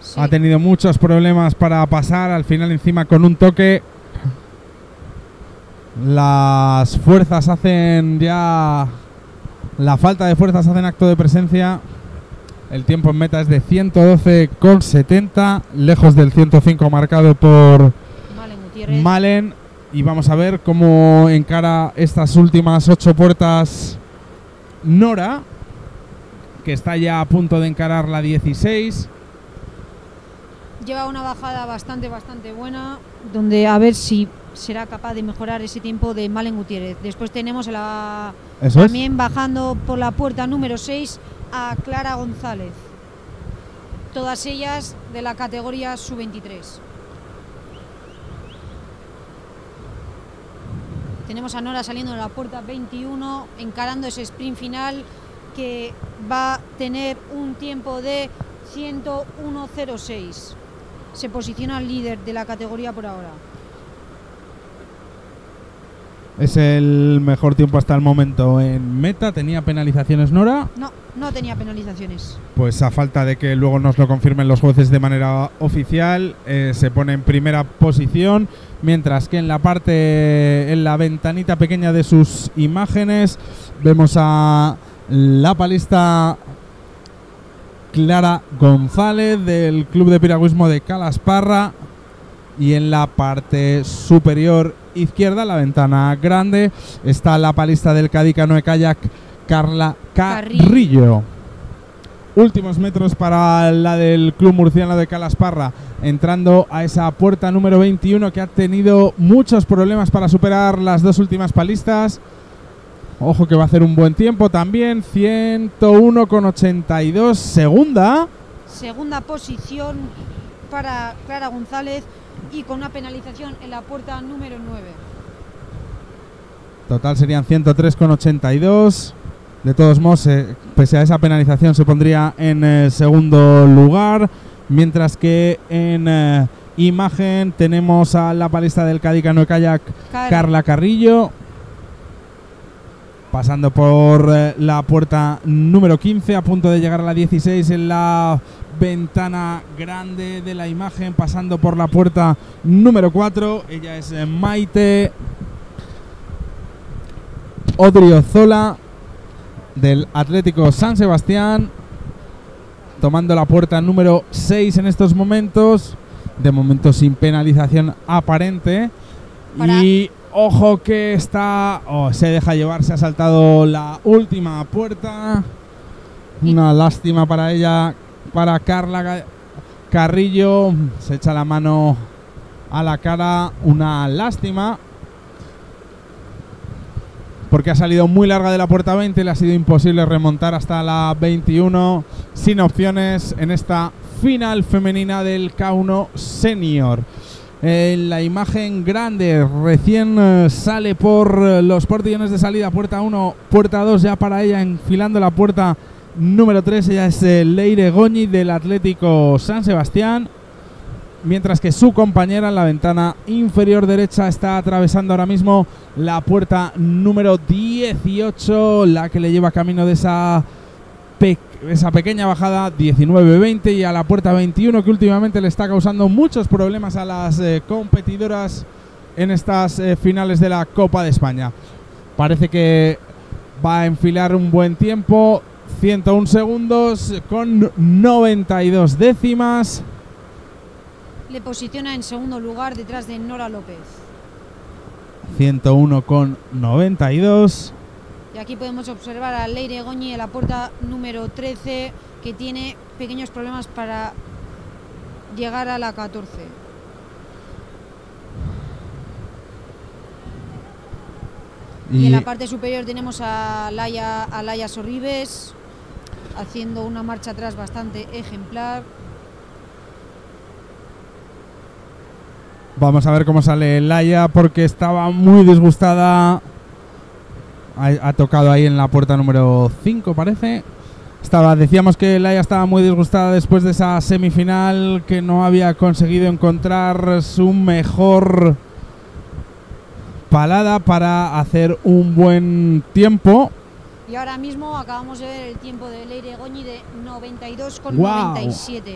Sí. Ha tenido muchos problemas para pasar. Al final encima con un toque. Las fuerzas hacen ya... La falta de fuerzas hacen acto de presencia. El tiempo en meta es de ciento doce con setenta, lejos del ciento cinco marcado por Malen, Malen. Y vamos a ver cómo encara estas últimas ocho puertas Nora, que está ya a punto de encarar la dieciséis. Lleva una bajada bastante, bastante buena, donde a ver si será capaz de mejorar ese tiempo de Malen Gutiérrez. Después tenemos a la Eso también es. bajando por la puerta número seis. A Clara González, todas ellas de la categoría sub veintitrés. Tenemos a Nora saliendo de la puerta veintiuno, encarando ese sprint final que va a tener un tiempo de ciento uno cero seis. Se posiciona líder de la categoría por ahora. Es el mejor tiempo hasta el momento en meta. ¿Tenía penalizaciones Nora? No, no tenía penalizaciones. Pues a falta de que luego nos lo confirmen los jueces de manera oficial, eh, se pone en primera posición, mientras que en la parte, en la ventanita pequeña de sus imágenes, vemos a la palista Clara González del Club de Piragüismo de Calasparra. Y en la parte superior izquierda, la ventana grande, está la palista del Cadí Canoe Kayak, Carla Carrillo. Carrillo. Últimos metros para la del Club Murciano de Calasparra, entrando a esa puerta número veintiuno que ha tenido muchos problemas para superar las dos últimas palistas. Ojo que va a hacer un buen tiempo también, ciento uno con ochenta y dos, segunda. Segunda posición para Clara González. Y con una penalización en la puerta número nueve. Total serían ciento tres con ochenta y dos. De todos modos, eh, pese a esa penalización, se pondría en eh, segundo lugar. Mientras que en eh, imagen tenemos a la palista del Cadí Canoe Kayak, Car Carla Carrillo. Pasando por eh, la puerta número quince, a punto de llegar a la dieciséis en la... ventana grande de la imagen, pasando por la puerta número cuatro. Ella es Maite Odriozola del Atlético San Sebastián, tomando la puerta número seis en estos momentos, de momento sin penalización aparente. Hola. Y ojo que está, oh, se deja llevar, se ha saltado la última puerta. Una lástima para ella. Para Carla Carrillo, se echa la mano a la cara, una lástima, porque ha salido muy larga de la puerta veinte, le ha sido imposible remontar hasta la veintiuno, sin opciones en esta final femenina del K uno Senior. En la imagen grande recién eh, sale por eh, los portillones de salida, puerta uno, puerta dos ya para ella, enfilando la puerta número tres, ella es Leire Goñi del Atlético San Sebastián, mientras que su compañera en la ventana inferior derecha está atravesando ahora mismo la puerta número dieciocho, la que le lleva camino de esa, pe esa pequeña bajada diecinueve veinte y a la puerta veintiuno, que últimamente le está causando muchos problemas a las eh, competidoras en estas eh, finales de la Copa de España. Parece que va a enfilar un buen tiempo. ciento uno segundos con noventa y dos décimas. Le posiciona en segundo lugar detrás de Nora López. ciento uno con noventa y dos. Y aquí podemos observar a Leire Goñi en la puerta número trece, que tiene pequeños problemas para llegar a la catorce. Y, y en la parte superior tenemos a Laia, a Laia Sorribes haciendo una marcha atrás bastante ejemplar. Vamos a ver cómo sale Laia, porque estaba muy disgustada. Ha, ha tocado ahí en la puerta número cinco, parece. Estaba, decíamos que Laia estaba muy disgustada después de esa semifinal, que no había conseguido encontrar su mejor palada para hacer un buen tiempo. Y ahora mismo acabamos de ver el tiempo de Leire Goñi de noventa y dos con noventa y siete.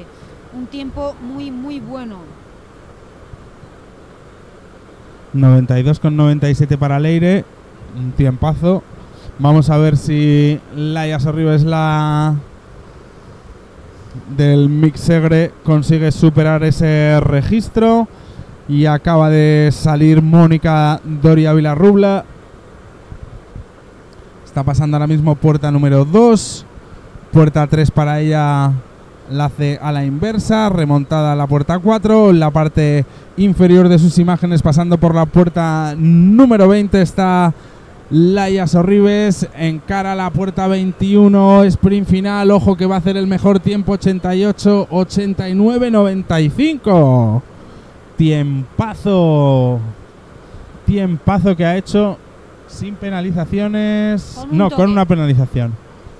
Wow. Un tiempo muy, muy bueno. noventa y dos con noventa y siete para Leire. Un tiempazo. Vamos a ver si Laia Sorribes es la del Mig Segre, consigue superar ese registro. Y acaba de salir Mónica Doria Vilarrubla. Está pasando ahora mismo puerta número dos. Puerta tres para ella la hace a la inversa. Remontada a la puerta cuatro. En la parte inferior de sus imágenes, pasando por la puerta número veinte, está Laia Sorribes. Encara a la puerta veintiuno. Sprint final. Ojo que va a hacer el mejor tiempo. ochenta y ocho, ochenta y nueve, noventa y cinco. Tiempazo. Tiempazo que ha hecho sin penalizaciones. Con no, toque. Con una penalización.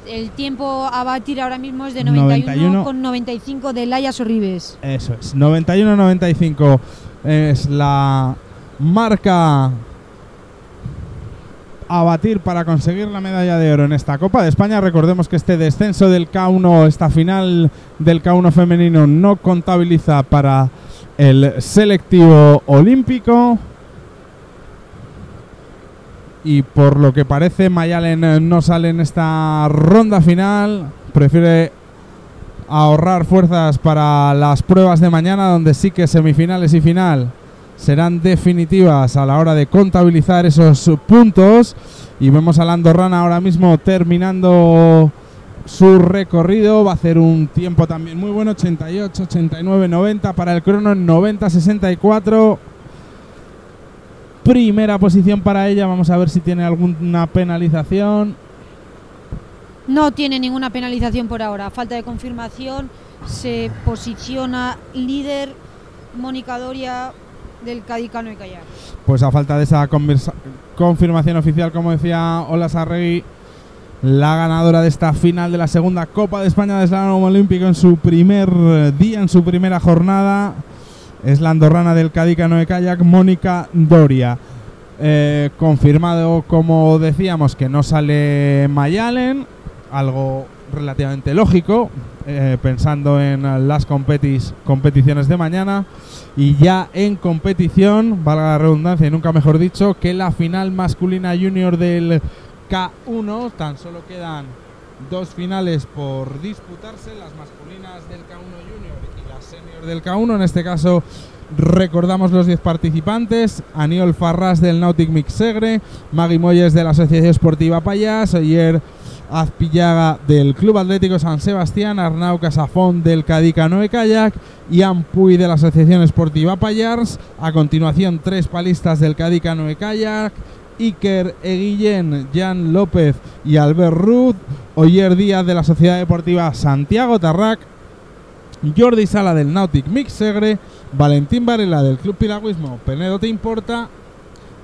El tiempo a batir ahora mismo es de noventa y uno con noventa y cinco de Laia Sorribes. Eso es. noventa y uno noventa y cinco es la marca a batir para conseguir la medalla de oro en esta Copa de España. Recordemos que este descenso del K uno, esta final del K uno femenino, no contabiliza para el selectivo olímpico. Y por lo que parece, Maialen no sale en esta ronda final. Prefiere ahorrar fuerzas para las pruebas de mañana, donde sí que semifinales y final serán definitivas a la hora de contabilizar esos puntos. Y vemos a la andorrana ahora mismo terminando su recorrido. Va a hacer un tiempo también muy bueno. ochenta y ocho, ochenta y nueve, noventa para el crono en noventa sesenta y cuatro. Primera posición para ella. Vamos a ver si tiene alguna penalización. No tiene ninguna penalización por ahora. Falta de confirmación. Se posiciona líder Mónica Doria del Cadí Canoe Kayak. Pues a falta de esa confirmación oficial, como decía Olatz Arregi, la ganadora de esta final de la segunda Copa de España de Slalom Olímpico en su primer día, en su primera jornada, es la andorrana del Cadí Canoe Kayak, Mónica Doria. Eh, confirmado, como decíamos, que no sale Maialen, algo relativamente lógico, eh, pensando en las competis, competiciones de mañana. Y ya en competición, valga la redundancia y nunca mejor dicho, que la final masculina junior del K uno, tan solo quedan dos finales por disputarse, las masculinas del K uno junior y las senior del K uno. En este caso recordamos los diez participantes: Aniol Farrás del Nàutic Mig Segre, Magui Molles de la Asociación Esportiva Payars, Xabier Azpillaga del Club Atlético San Sebastián, Arnau Casafón del Cadí Canoe Kayak, Ian Puy de la Asociación Esportiva Payars. A continuación, tres palistas del Cadí Canoe Kayak: Iker Eguillén, Jan López y Albert Ruz, Oyer Díaz de la Sociedad Deportiva Santiago Tarrak, Jordi Sala del Nàutic Mig Segre, Valentín Varela del Club Piragüismo Penedo Teimporta.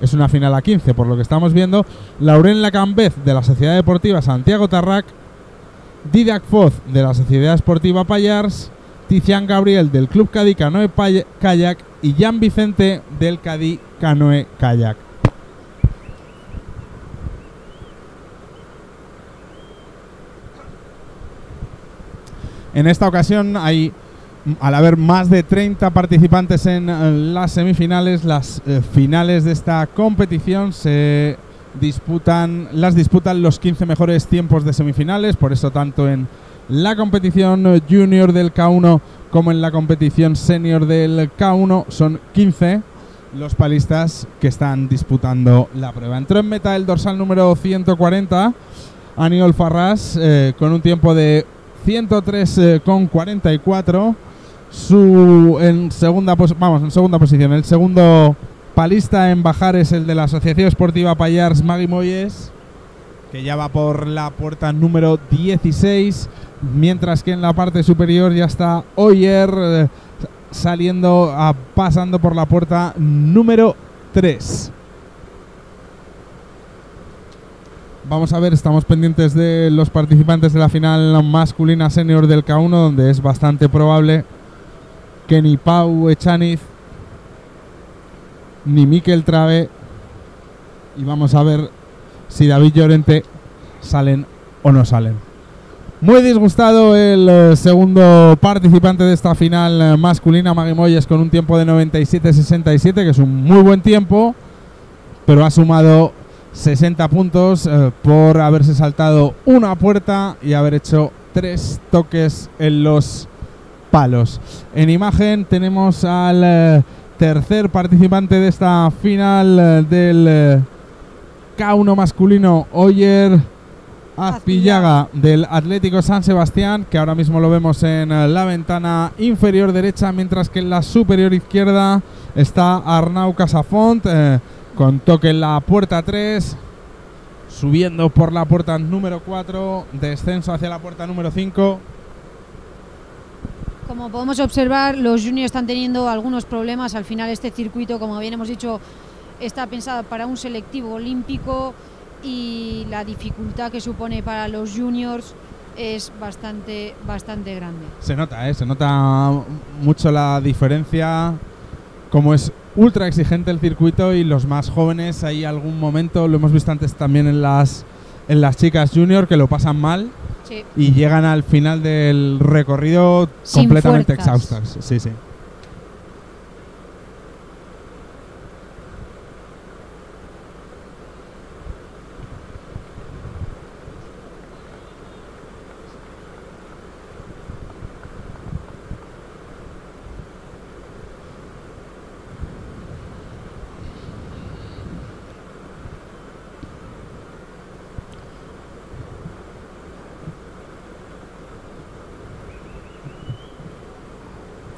Es una final a quince por lo que estamos viendo. Lauren Lacambez de la Sociedad Deportiva Santiago Tarrak, Didac Foz de la Sociedad Esportiva Payars, Tizian Gabriel del Club Cadí Canoe Kayak y Jan Vicente del Cadí Canoe Kayak. En esta ocasión hay, al haber más de treinta participantes en las semifinales, las eh, finales de esta competición se disputan, las disputan los quince mejores tiempos de semifinales. Por eso, tanto en la competición junior del K uno como en la competición senior del K uno, son quince los palistas que están disputando la prueba. Entró en meta el dorsal número ciento cuarenta, Aniol Farrás, eh, con un tiempo de ciento tres con cuarenta y cuatro. su en segunda pues, vamos en segunda posición. El segundo palista en bajar es el de la Asociación Esportiva Payars, Magui Moyes, que ya va por la puerta número dieciséis, mientras que en la parte superior ya está Oyer eh, saliendo, a, pasando por la puerta número tres. Vamos a ver, estamos pendientes de los participantes de la final masculina senior del K uno, donde es bastante probable que ni Pau Echaniz ni Miquel Travé, y vamos a ver si David Llorente salen o no salen. Muy disgustado el segundo participante de esta final masculina, Magui Moyes, con un tiempo de noventa y siete sesenta y siete, que es un muy buen tiempo, pero ha sumado sesenta puntos eh, por haberse saltado una puerta y haber hecho tres toques en los palos. En imagen tenemos al eh, tercer participante de esta final eh, del eh, K uno masculino, Oyer Azpillaga, del Atlético San Sebastián, que ahora mismo lo vemos en eh, la ventana inferior derecha, mientras que en la superior izquierda está Arnau Casafont, eh, con toque en la puerta tres, subiendo por la puerta número cuatro, descenso hacia la puerta número cinco. Como podemos observar, los juniors están teniendo algunos problemas. Al final este circuito, como bien hemos dicho, está pensado para un selectivo olímpico y la dificultad que supone para los juniors es bastante, bastante grande. Se nota, ¿eh? Se nota mucho la diferencia, como es ultra exigente el circuito, y los más jóvenes hay algún momento, lo hemos visto antes también en las, en las chicas junior, que lo pasan mal, sí, y llegan al final del recorrido sin completamente fuerzas, exhaustas. Sí, sí.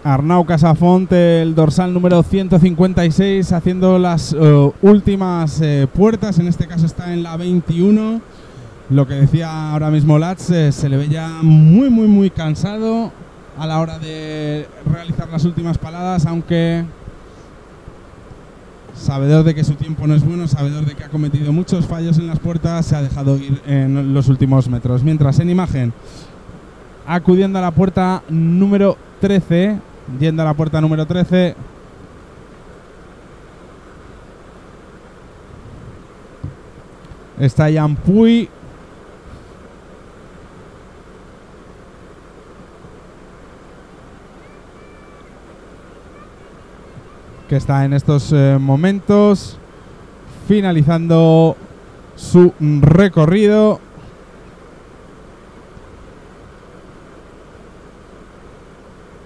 Arnau Casafont, el dorsal número ciento cincuenta y seis, haciendo las uh, últimas eh, puertas. En este caso está en la veintiuno. Lo que decía ahora mismo Latz, eh, se le ve ya muy, muy, muy cansado a la hora de realizar las últimas paladas, aunque sabedor de que su tiempo no es bueno, sabedor de que ha cometido muchos fallos en las puertas, se ha dejado ir en los últimos metros. Mientras, en imagen, acudiendo a la puerta número trece, yendo a la puerta número trece, está Jan Puy. Que está en estos eh, momentos finalizando su recorrido.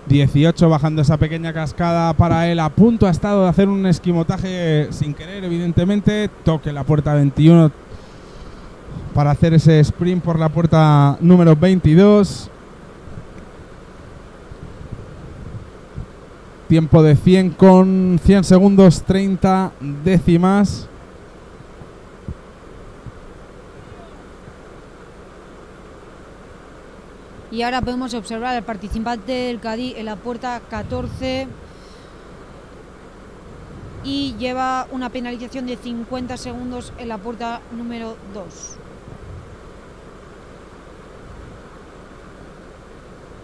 dieciocho, bajando esa pequeña cascada para él. A punto ha estado de hacer un esquimotaje sin querer, evidentemente. Toque la puerta veintiuno para hacer ese sprint por la puerta número veintidós. Tiempo de cien con cien segundos, treinta décimas. Y ahora podemos observar al participante del Cadí en la puerta catorce y lleva una penalización de cincuenta segundos en la puerta número dos.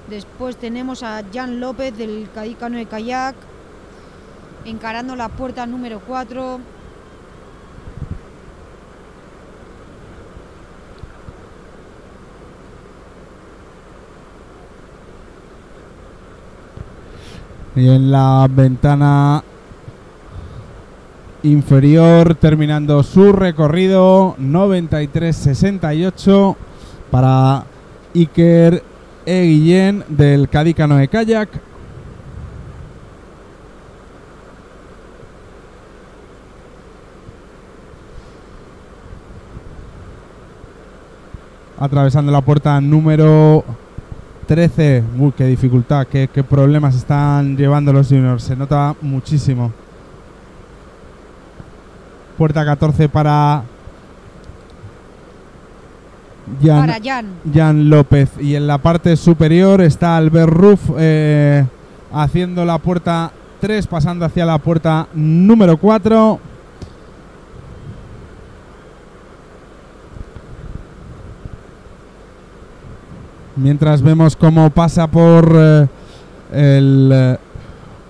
Después tenemos a Jan López del Cadí Canoe Kayak encarando la puerta número cuatro. Y en la ventana inferior, terminando su recorrido, noventa y tres sesenta y ocho para Iker Eguillén del Cadí Canoe Kayak. Atravesando la puerta número trece. Uy, qué dificultad, qué, qué problemas están llevando los juniors. Se nota muchísimo. Puerta catorce para Jan, para Jan. Jan López. Y en la parte superior está Albert Ruf eh, haciendo la puerta tres, pasando hacia la puerta número cuatro. Mientras vemos cómo pasa por eh, el eh,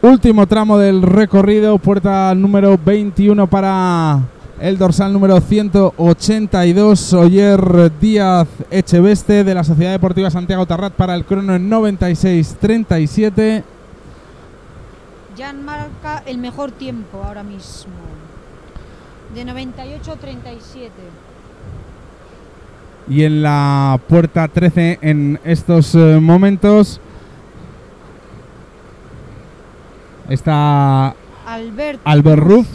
último tramo del recorrido, puerta número veintiuno para el dorsal número ciento ochenta y dos, Soller Díaz Echeveste de la Sociedad Deportiva Santiago Tarrat para el crono en noventa y seis treinta y siete. Jan marca el mejor tiempo ahora mismo, de noventa y ocho treinta y siete. Y en la puerta trece en estos eh, momentos está Albert, Albert Ruz,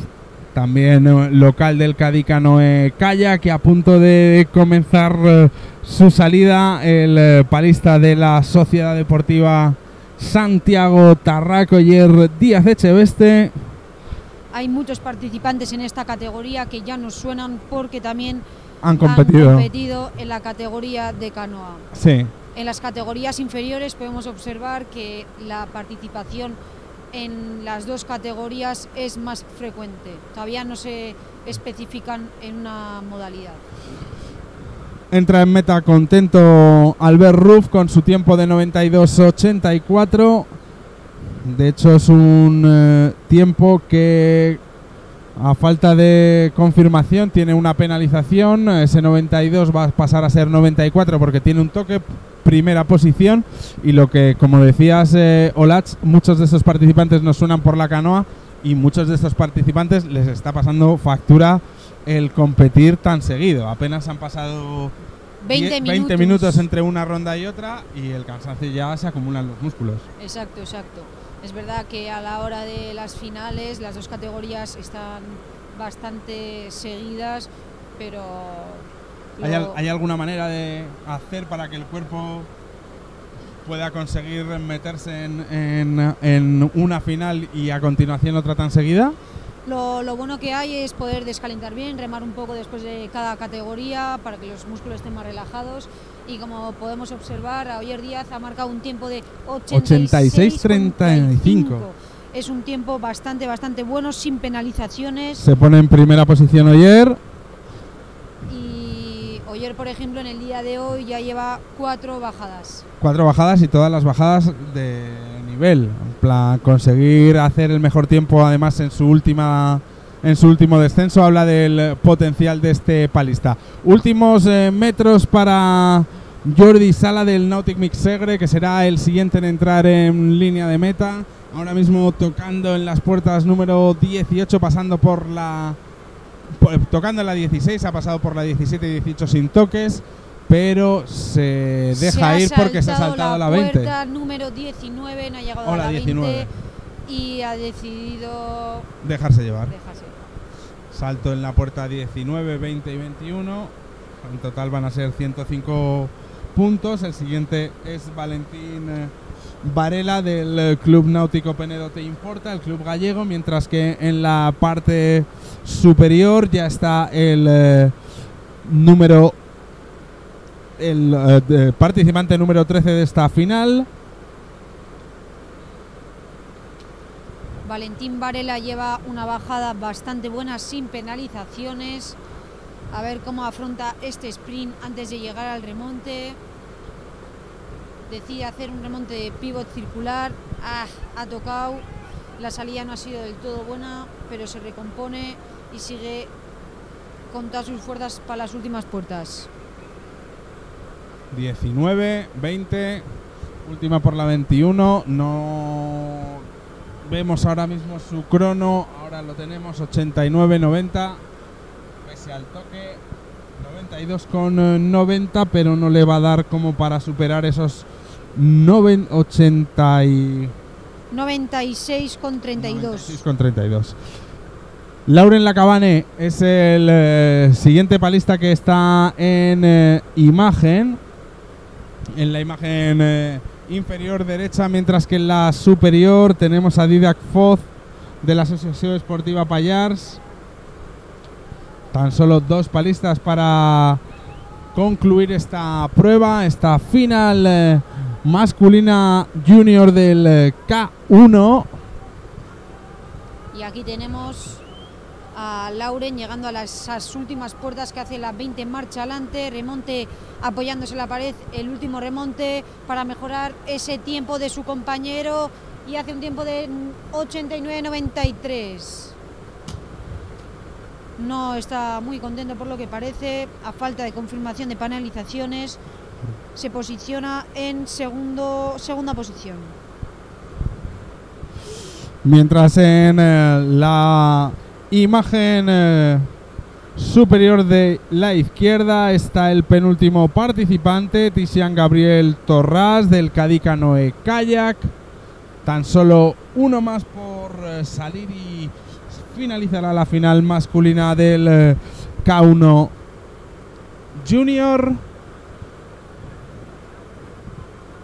también eh, local del Cadí Canoe Kayak, que a punto de comenzar eh, su salida, el eh, palista de la Sociedad Deportiva Santiago Tarrak, Oller Díaz Echeveste. Hay muchos participantes en esta categoría que ya nos suenan porque también Han competido. han competido en la categoría de canoa. Sí. En las categorías inferiores podemos observar que la participación en las dos categorías es más frecuente. Todavía no se especifican en una modalidad. Entra en meta contento Albert Ruf con su tiempo de noventa y dos ochenta y cuatro. De hecho es un eh, tiempo que, a falta de confirmación, tiene una penalización. Ese noventa y dos va a pasar a ser noventa y cuatro porque tiene un toque, primera posición. Y lo que, como decías, eh, Olatz, muchos de esos participantes nos suenan por la canoa y muchos de esos participantes les está pasando factura el competir tan seguido. Apenas han pasado veinte, diez, veinte minutos. minutos entre una ronda y otra y el cansancio ya se acumulan los músculos. Exacto, exacto. Es verdad que a la hora de las finales las dos categorías están bastante seguidas, pero ¿Hay, al, ¿Hay alguna manera de hacer para que el cuerpo pueda conseguir meterse en, en, en una final y a continuación otra tan seguida? Lo, lo bueno que hay es poder descalentar bien, remar un poco después de cada categoría para que los músculos estén más relajados. Y como podemos observar, Oller Díaz ha marcado un tiempo de ochenta y seis treinta y cinco. Es un tiempo bastante, bastante bueno, sin penalizaciones. Se pone en primera posición Oller. Y Oller, por ejemplo, en el día de hoy ya lleva cuatro bajadas. Cuatro bajadas y todas las bajadas de nivel. En plan, conseguir hacer el mejor tiempo, además, en su última... En su último descenso habla del potencial de este palista. Últimos eh, metros para Jordi Sala del Nàutic Mig Segre, que será el siguiente en entrar en línea de meta. Ahora mismo tocando en las puertas número dieciocho, pasando por la... Tocando en la dieciséis, ha pasado por la diecisiete y dieciocho sin toques, pero se deja se ir porque se ha saltado la, la veinte. Puerta número diecinueve, no ha llegado o a la, la diecinueve. veinte. Y ha decidido dejarse llevar. Dejarse. Salto en la puerta diecinueve, veinte y veintiuno. En total van a ser ciento cinco puntos. El siguiente es Valentín Varela del Club Náutico Penedo Teimporta, el club gallego. Mientras que en la parte superior ya está el eh, número el eh, de, participante número trece de esta final. Valentín Varela lleva una bajada bastante buena, sin penalizaciones. A ver cómo afronta este sprint antes de llegar al remonte. Decide hacer un remonte de pivot circular. Ah, ha tocado. La salida no ha sido del todo buena, pero se recompone y sigue con todas sus fuerzas para las últimas puertas. diecinueve, veinte, última por la veintiuno. No... Vemos ahora mismo su crono, ahora lo tenemos, ochenta y nueve noventa, pese al toque, noventa y dos noventa, pero no le va a dar como para superar esos noventa y... noventa y seis con treinta y dos. Lauren Lacabane es el eh, siguiente palista que está en eh, imagen. en la imagen eh, inferior derecha, mientras que en la superior tenemos a Didac Foz de la Asociación Esportiva Payars. Tan solo dos palistas para concluir esta prueba, esta final eh, masculina junior del eh, K uno. Y aquí tenemos a Lauren llegando a las, esas últimas puertas que hace la veinte en marcha adelante, remonte apoyándose en la pared, el último remonte para mejorar ese tiempo de su compañero y hace un tiempo de ochenta y nueve noventa y tres. No está muy contento por lo que parece, a falta de confirmación de penalizaciones, se posiciona en segundo, segunda posición. Mientras en eh, la imagen eh, superior de la izquierda está el penúltimo participante, Tizian Gabriel Torras del Cadí Canoe Kayak. Tan solo uno más por eh, salir y finalizará la final masculina del eh, K uno Junior.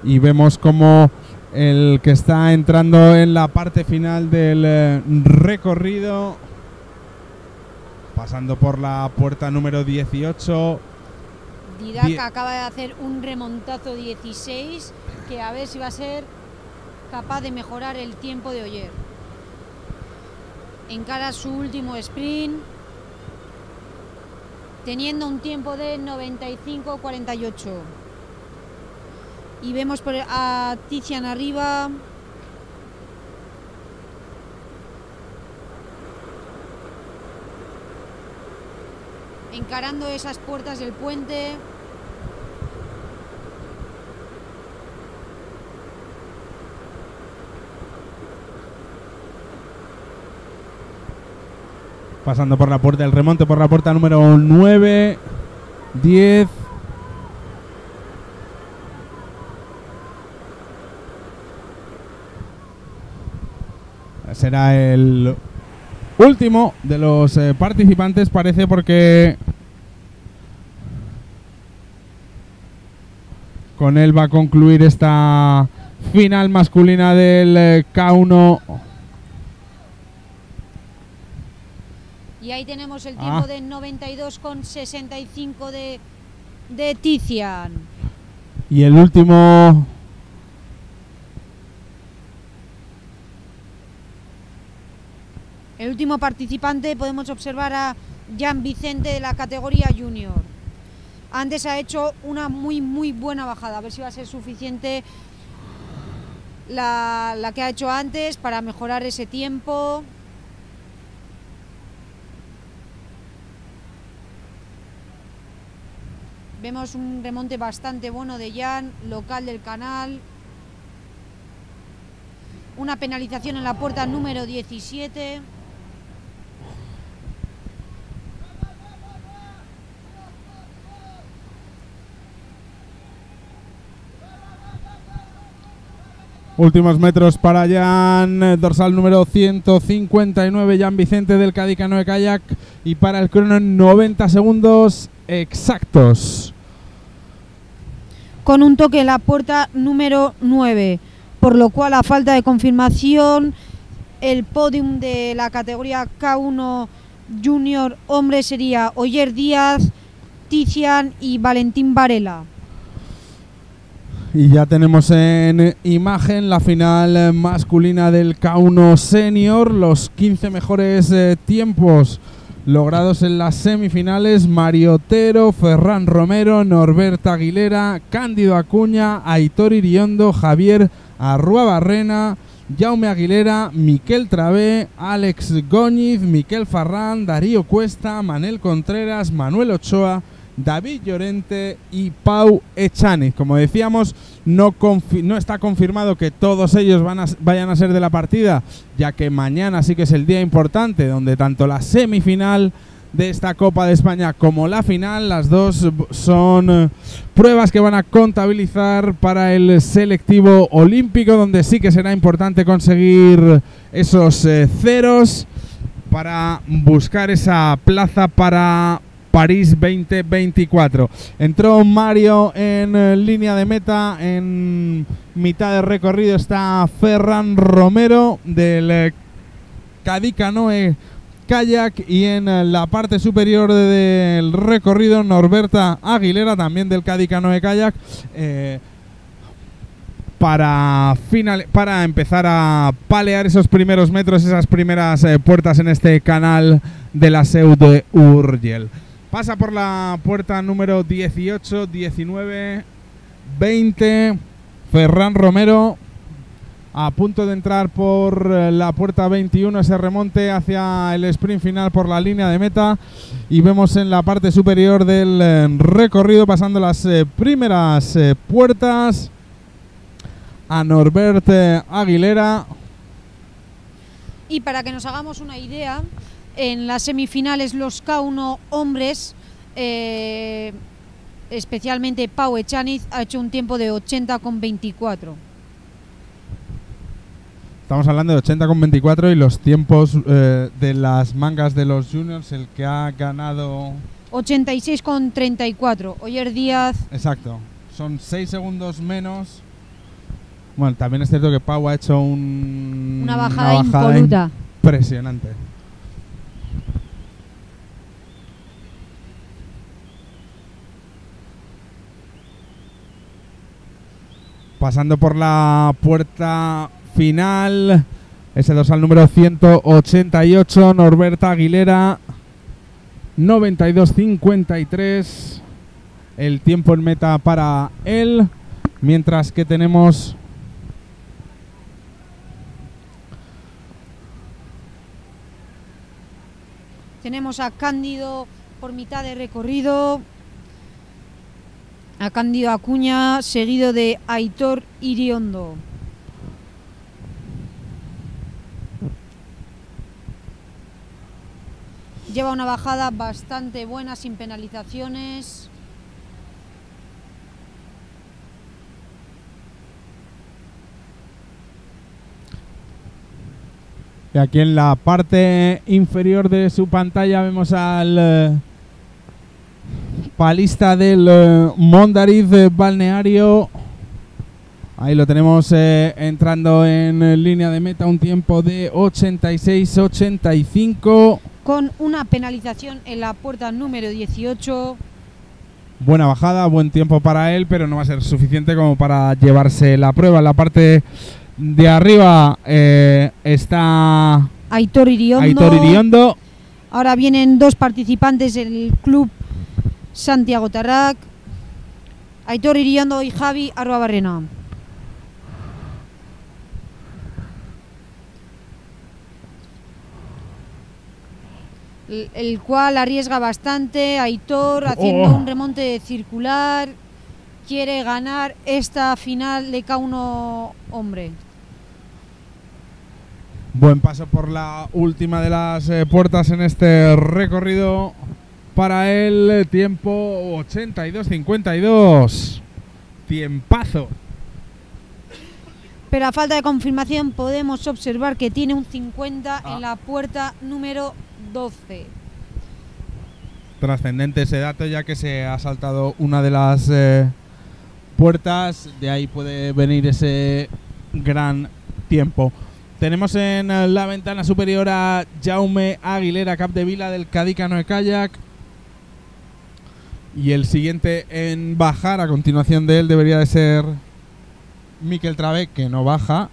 Y vemos como el que está entrando en la parte final del eh, recorrido, pasando por la puerta número dieciocho. Didac Die acaba de hacer un remontazo dieciséis, que a ver si va a ser capaz de mejorar el tiempo de Oyer. Encara su último sprint, teniendo un tiempo de noventa y cinco cuarenta y ocho. Y vemos por a Tizian arriba. Encarando esas puertas del puente. Pasando por la puerta del remonte, por la puerta número nueve, diez. Será el último de los eh, participantes, parece, porque con él va a concluir esta final masculina del eh, K uno. Y ahí tenemos el tiempo ah. de noventa y dos con sesenta y cinco de, de Tizian. Y el último... El último participante podemos observar a Jan Vicente de la categoría junior. Antes ha hecho una muy muy buena bajada, a ver si va a ser suficiente la, la que ha hecho antes para mejorar ese tiempo. Vemos un remonte bastante bueno de Jan, local del canal. Una penalización en la puerta número diecisiete. Últimos metros para Jan, dorsal número ciento cincuenta y nueve, Jan Vicente del Cadí Canoe Kayak, y para el crono en noventa segundos exactos. Con un toque en la puerta número nueve, por lo cual a falta de confirmación el podium de la categoría K uno Junior Hombre sería Oyer Díaz, Tizian y Valentín Varela. Y ya tenemos en imagen la final masculina del K uno Senior, los quince mejores eh, tiempos logrados en las semifinales: Mario Otero, Ferran Romero, Norberto Aguilera, Cándido Acuña, Aitor Iriondo, Javier Arruabarrena, Jaume Aguilera, Miquel Travé, Alex Góñiz, Miquel Farrán, Darío Cuesta, Manel Contreras, Manuel Ochoa, David Llorente y Pau Echaniz. Como decíamos, no, no está confirmado que todos ellos van a vayan a ser de la partida, ya que mañana sí que es el día importante, donde tanto la semifinal de esta Copa de España como la final, las dos son pruebas que van a contabilizar para el selectivo olímpico, donde sí que será importante conseguir esos eh, ceros para buscar esa plaza para París veinte veinticuatro. Entró Mario en línea de meta, en mitad de recorrido está Ferran Romero del Cadí Canoe Kayak y en la parte superior del recorrido Norberta Aguilera, también del Cadí Canoe Kayak, eh, para, final, para empezar a palear esos primeros metros, esas primeras eh, puertas en este canal de la Seu d'Urgell. Pasa por la puerta número dieciocho, diecinueve, veinte, Ferran Romero. A punto de entrar por la puerta veintiuno, ese remonte hacia el sprint final por la línea de meta. Y vemos en la parte superior del recorrido, pasando las eh, primeras eh, puertas, a Norbert eh, Aguilera. Y para que nos hagamos una idea, en las semifinales los K uno hombres, eh, especialmente Pau Echaniz, ha hecho un tiempo de ochenta con veinticuatro. Estamos hablando de ochenta con veinticuatro y los tiempos eh, de las mangas de los juniors, el que ha ganado... ochenta y seis con treinta y cuatro, Oyer Díaz... Exacto, son seis segundos menos. Bueno, también es cierto que Pau ha hecho un... Una bajada, una bajada impoluta. Impresionante. Pasando por la puerta final, ese dorsal número ciento ochenta y ocho, Norberta Aguilera, noventa y dos cincuenta y tres, el tiempo en meta para él, mientras que tenemos tenemos a Cándido por mitad de recorrido, a Cándido Acuña, seguido de Aitor Iriondo. Lleva una bajada bastante buena, sin penalizaciones. Y aquí en la parte inferior de su pantalla vemos al eh, palista del eh, Mondariz eh, Balneario. Ahí lo tenemos eh, entrando en eh, línea de meta, un tiempo de ochenta y seis ochenta y cinco. Con una penalización en la puerta número dieciocho. Buena bajada, buen tiempo para él, pero no va a ser suficiente como para llevarse la prueba. En la parte de arriba eh, está Aitor Iriondo. Aitor Iriondo. Ahora vienen dos participantes del club Santiago Tarrak, Aitor Iriondo y Javi Arruabarrena. El cual arriesga bastante, Aitor, haciendo oh. un remonte circular, quiere ganar esta final de K uno hombre. Buen paso por la última de las eh, puertas en este recorrido para el tiempo ochenta y dos cincuenta y dos, tiempazo. Pero a falta de confirmación podemos observar que tiene un cincuenta ah. en la puerta número doce. Trascendente ese dato, ya que se ha saltado una de las eh, puertas, de ahí puede venir ese gran tiempo. Tenemos en la ventana superior a Jaume Aguilera Capdevila del Cadí Canoe Kayak, y el siguiente en bajar a continuación de él debería de ser Miquel Travé, que no baja.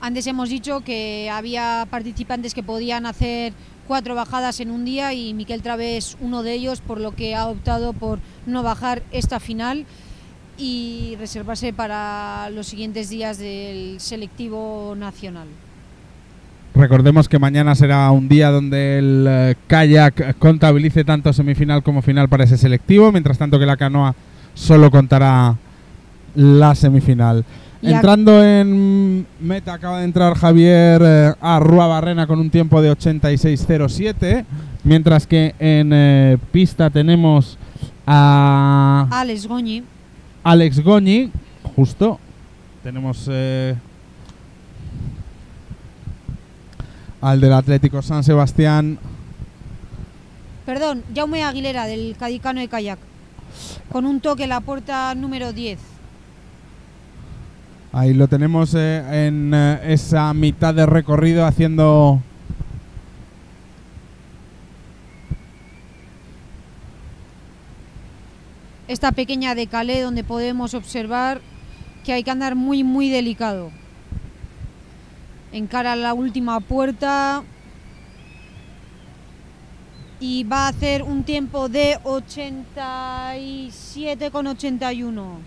Antes hemos dicho que había participantes que podían hacer cuatro bajadas en un día y Miquel Travé es uno de ellos, por lo que ha optado por no bajar esta final y reservarse para los siguientes días del selectivo nacional. Recordemos que mañana será un día donde el kayak contabilice tanto semifinal como final para ese selectivo, mientras tanto que la canoa solo contará la semifinal. Entrando en meta acaba de entrar Xabier eh, Arruabarrena con un tiempo de ochenta y seis cero siete, mientras que en eh, pista tenemos a Alex Goñi. Alex Goñi, justo, tenemos eh, al del Atlético San Sebastián. Perdón, Jaume Aguilera del Cadí Canoe Kayak, con un toque en la puerta número diez. Ahí lo tenemos eh, en eh, esa mitad de recorrido haciendo esta pequeña decalé donde podemos observar que hay que andar muy muy delicado. Encara la última puerta y va a hacer un tiempo de ochenta y siete con ochenta y uno,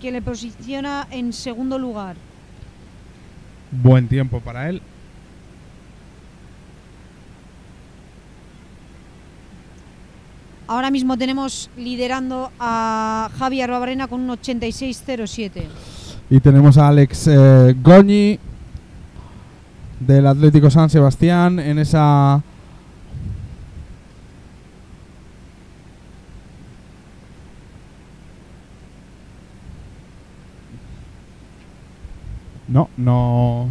que le posiciona en segundo lugar. Buen tiempo para él. Ahora mismo tenemos liderando a Javi Arbabarena con un ochenta y seis cero siete. Y tenemos a Alex eh, Goñi del Atlético San Sebastián en esa No, no.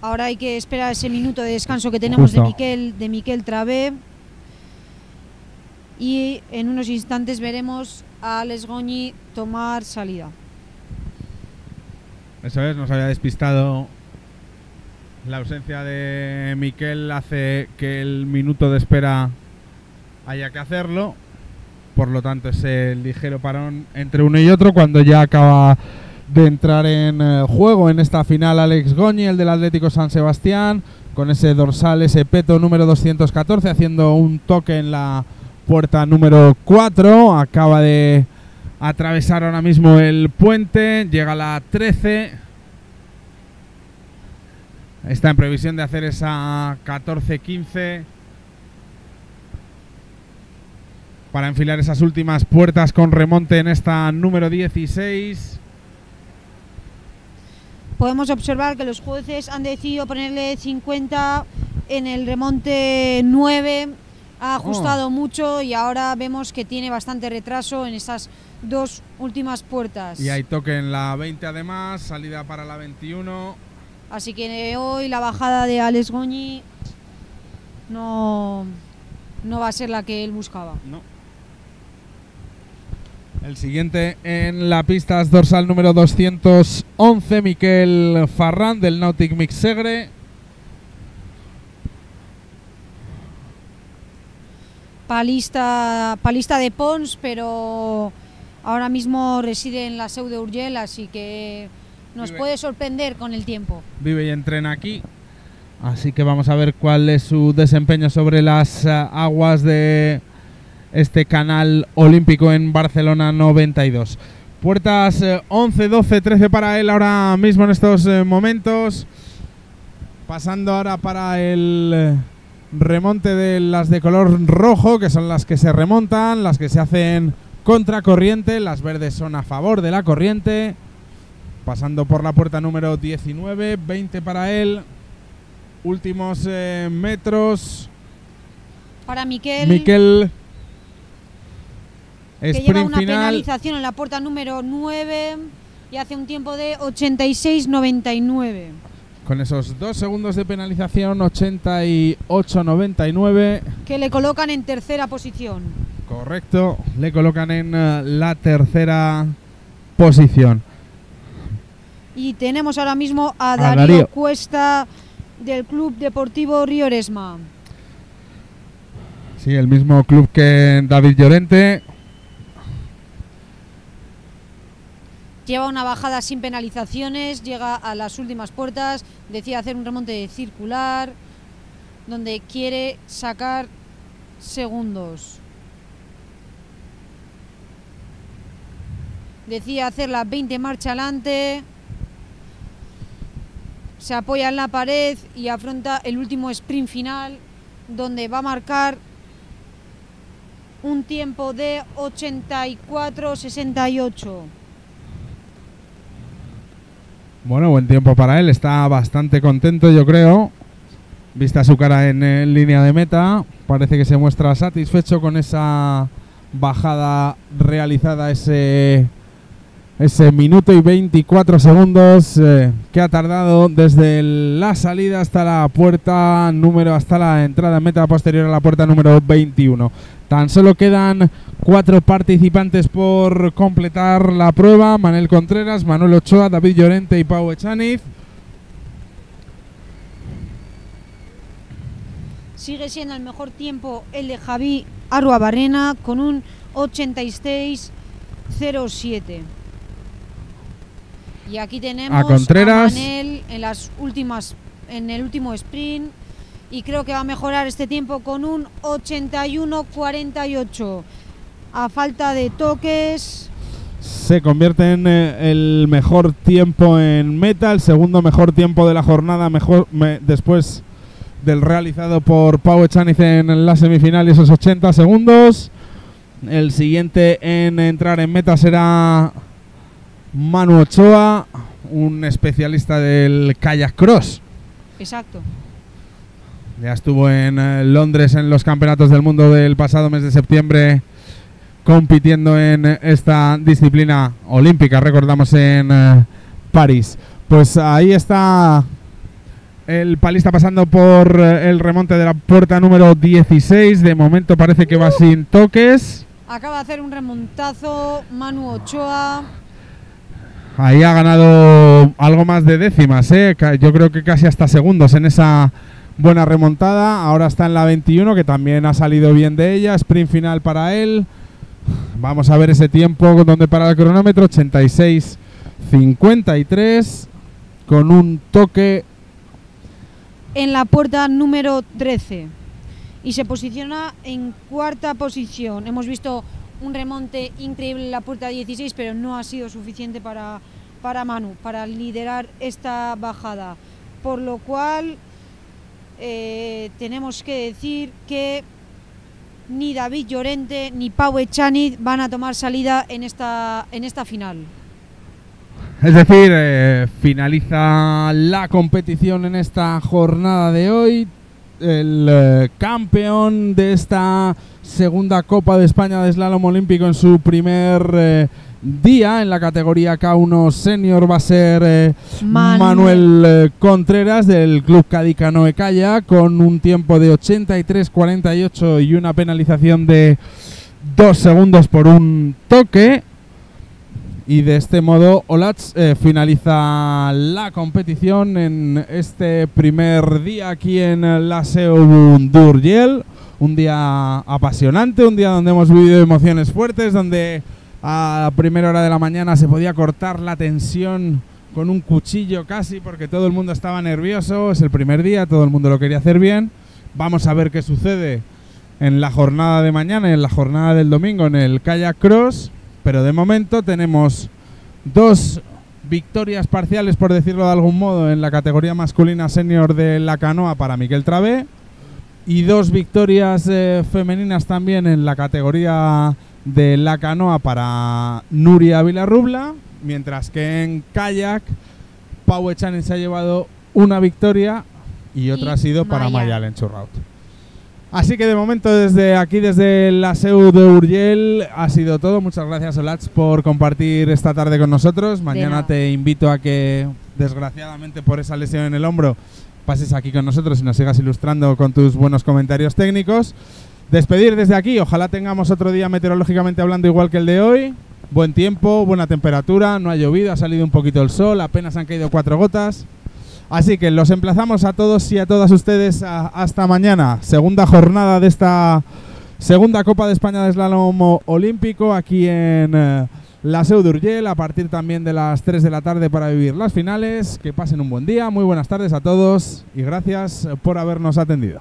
Ahora hay que esperar ese minuto de descanso que tenemos de Miquel, de Miquel Travé. Y en unos instantes veremos a Alex Goñi tomar salida. Eso es, nos había despistado la ausencia de Miquel, hace que el minuto de espera haya que hacerlo. Por lo tanto, ese ligero parón entre uno y otro cuando ya acaba de entrar en eh, juego en esta final Alex Goñi, el del Atlético San Sebastián, con ese dorsal, ese peto número doscientos catorce, haciendo un toque en la puerta número cuatro, acaba de atravesar ahora mismo el puente, llega a la trece, está en previsión de hacer esa catorce quince para enfilar esas últimas puertas con remonte en esta número dieciséis. Podemos observar que los jueces han decidido ponerle cincuenta en el remonte nueve. Ha ajustado oh. mucho y ahora vemos que tiene bastante retraso en esas dos últimas puertas. Y hay toque en la veinte además, salida para la veintiuno. Así que hoy la bajada de Alex Goñi no, no va a ser la que él buscaba. No. El siguiente en la pista es dorsal número doscientos once, Miquel Farran del Nàutic Mig Segre. Palista, palista de Pons, pero ahora mismo reside en la Seu d'Urgell, así que nos vive. Puede sorprender con el tiempo. Vive y entrena aquí, así que vamos a ver cuál es su desempeño sobre las uh, aguas de este canal olímpico en Barcelona noventa y dos. Puertas uh, once, doce, trece para él ahora mismo en estos uh, momentos. Pasando ahora para el Uh, remonte de las de color rojo, que son las que se remontan, las que se hacen contracorriente, las verdes son a favor de la corriente. Pasando por la puerta número diecinueve, veinte para él. Últimos eh, metros para Miquel. Miquel. Que lleva una final. Penalización en la puerta número nueve y hace un tiempo de ochenta y seis noventa y nueve. Con esos dos segundos de penalización, ochenta y ocho noventa y nueve. Que le colocan en tercera posición. Correcto, le colocan en uh, la tercera posición. Y tenemos ahora mismo a, a Darío, Darío Cuesta del Club Deportivo Río Eresma. Sí, el mismo club que David Llorente. Lleva una bajada sin penalizaciones, llega a las últimas puertas, decide hacer un remonte de circular, donde quiere sacar segundos. Decide hacer las veinte marcha adelante, se apoya en la pared y afronta el último sprint final, donde va a marcar un tiempo de ochenta y cuatro sesenta y ocho. Bueno, buen tiempo para él, está bastante contento yo creo, vista su cara en, en línea de meta, parece que se muestra satisfecho con esa bajada realizada, ese Ese minuto y veinticuatro segundos eh, que ha tardado desde la salida hasta la puerta número, hasta la entrada en meta posterior a la puerta número veintiuno. Tan solo quedan cuatro participantes por completar la prueba: Manel Contreras, Manuel Ochoa, David Llorente y Pau Echaniz. Sigue siendo el mejor tiempo el de Javi Arruabarrena con un ochenta y seis cero siete. Y aquí tenemos a Contreras, a Manel en las últimas, en el último sprint, y creo que va a mejorar este tiempo con un ochenta y uno cuarenta y ocho. A falta de toques, se convierte en el mejor tiempo en meta, el segundo mejor tiempo de la jornada, mejor, me, después del realizado por Pau Echaniz en la semifinal y esos ochenta segundos. El siguiente en entrar en meta será Manu Ochoa, un especialista del kayak cross. Exacto. Ya estuvo en Londres en los campeonatos del mundo del pasado mes de septiembre compitiendo en esta disciplina olímpica, recordamos, en eh, París. Pues ahí está el palista pasando por eh, el remonte de la puerta número dieciséis. De momento parece que uh. va sin toques. Acaba de hacer un remontazo Manu Ochoa. Ahí ha ganado algo más de décimas, ¿eh? Yo creo que casi hasta segundos en esa buena remontada. Ahora está en la veintiuno, que también ha salido bien de ella. Sprint final para él. Vamos a ver ese tiempo donde para el cronómetro, ochenta y seis cincuenta y tres, con un toque en la puerta número trece. Y se posiciona en cuarta posición. Hemos visto un remonte increíble en la puerta dieciséis, pero no ha sido suficiente para, para Manu, para liderar esta bajada. Por lo cual, eh, tenemos que decir que ni David Llorente ni Pau Echaniz van a tomar salida en esta, en esta final. Es decir, eh, finaliza la competición en esta jornada de hoy. El eh, campeón de esta segunda Copa de España de Slalom Olímpico en su primer eh, día en la categoría K uno Senior va a ser eh, Man Manuel eh, Contreras del Club Cadí Canoe Kayak, con un tiempo de ochenta y tres cuarenta y ocho y una penalización de dos segundos por un toque. Y de este modo Olatz eh, finaliza la competición en este primer día aquí en la Seu d'Urgell. Un día apasionante, un día donde hemos vivido emociones fuertes, donde a primera hora de la mañana se podía cortar la tensión con un cuchillo casi, porque todo el mundo estaba nervioso. Es el primer día, todo el mundo lo quería hacer bien. Vamos a ver qué sucede en la jornada de mañana, en la jornada del domingo, en el Kayak Cross. Pero de momento tenemos dos victorias parciales, por decirlo de algún modo, en la categoría masculina senior de la canoa para Miquel Travé, y dos victorias eh, femeninas también en la categoría de la canoa para Nuria Vilarrubla, mientras que en kayak Pau Echaniz se ha llevado una victoria y otra y ha sido Maya. para Maialen Chourraut. Así que de momento desde aquí, desde la Seu d'Urgell, ha sido todo. Muchas gracias, Olatz, por compartir esta tarde con nosotros. Mañana te invito a que, desgraciadamente por esa lesión en el hombro, pases aquí con nosotros y nos sigas ilustrando con tus buenos comentarios técnicos. Despedir desde aquí. Ojalá tengamos otro día meteorológicamente hablando igual que el de hoy. Buen tiempo, buena temperatura, no ha llovido, ha salido un poquito el sol, apenas han caído cuatro gotas. Así que los emplazamos a todos y a todas ustedes a, hasta mañana. Segunda jornada de esta segunda Copa de España de Slalom Olímpico aquí en eh, la Seu d'Urgell, a partir también de las tres de la tarde para vivir las finales. Que pasen un buen día, muy buenas tardes a todos y gracias por habernos atendido.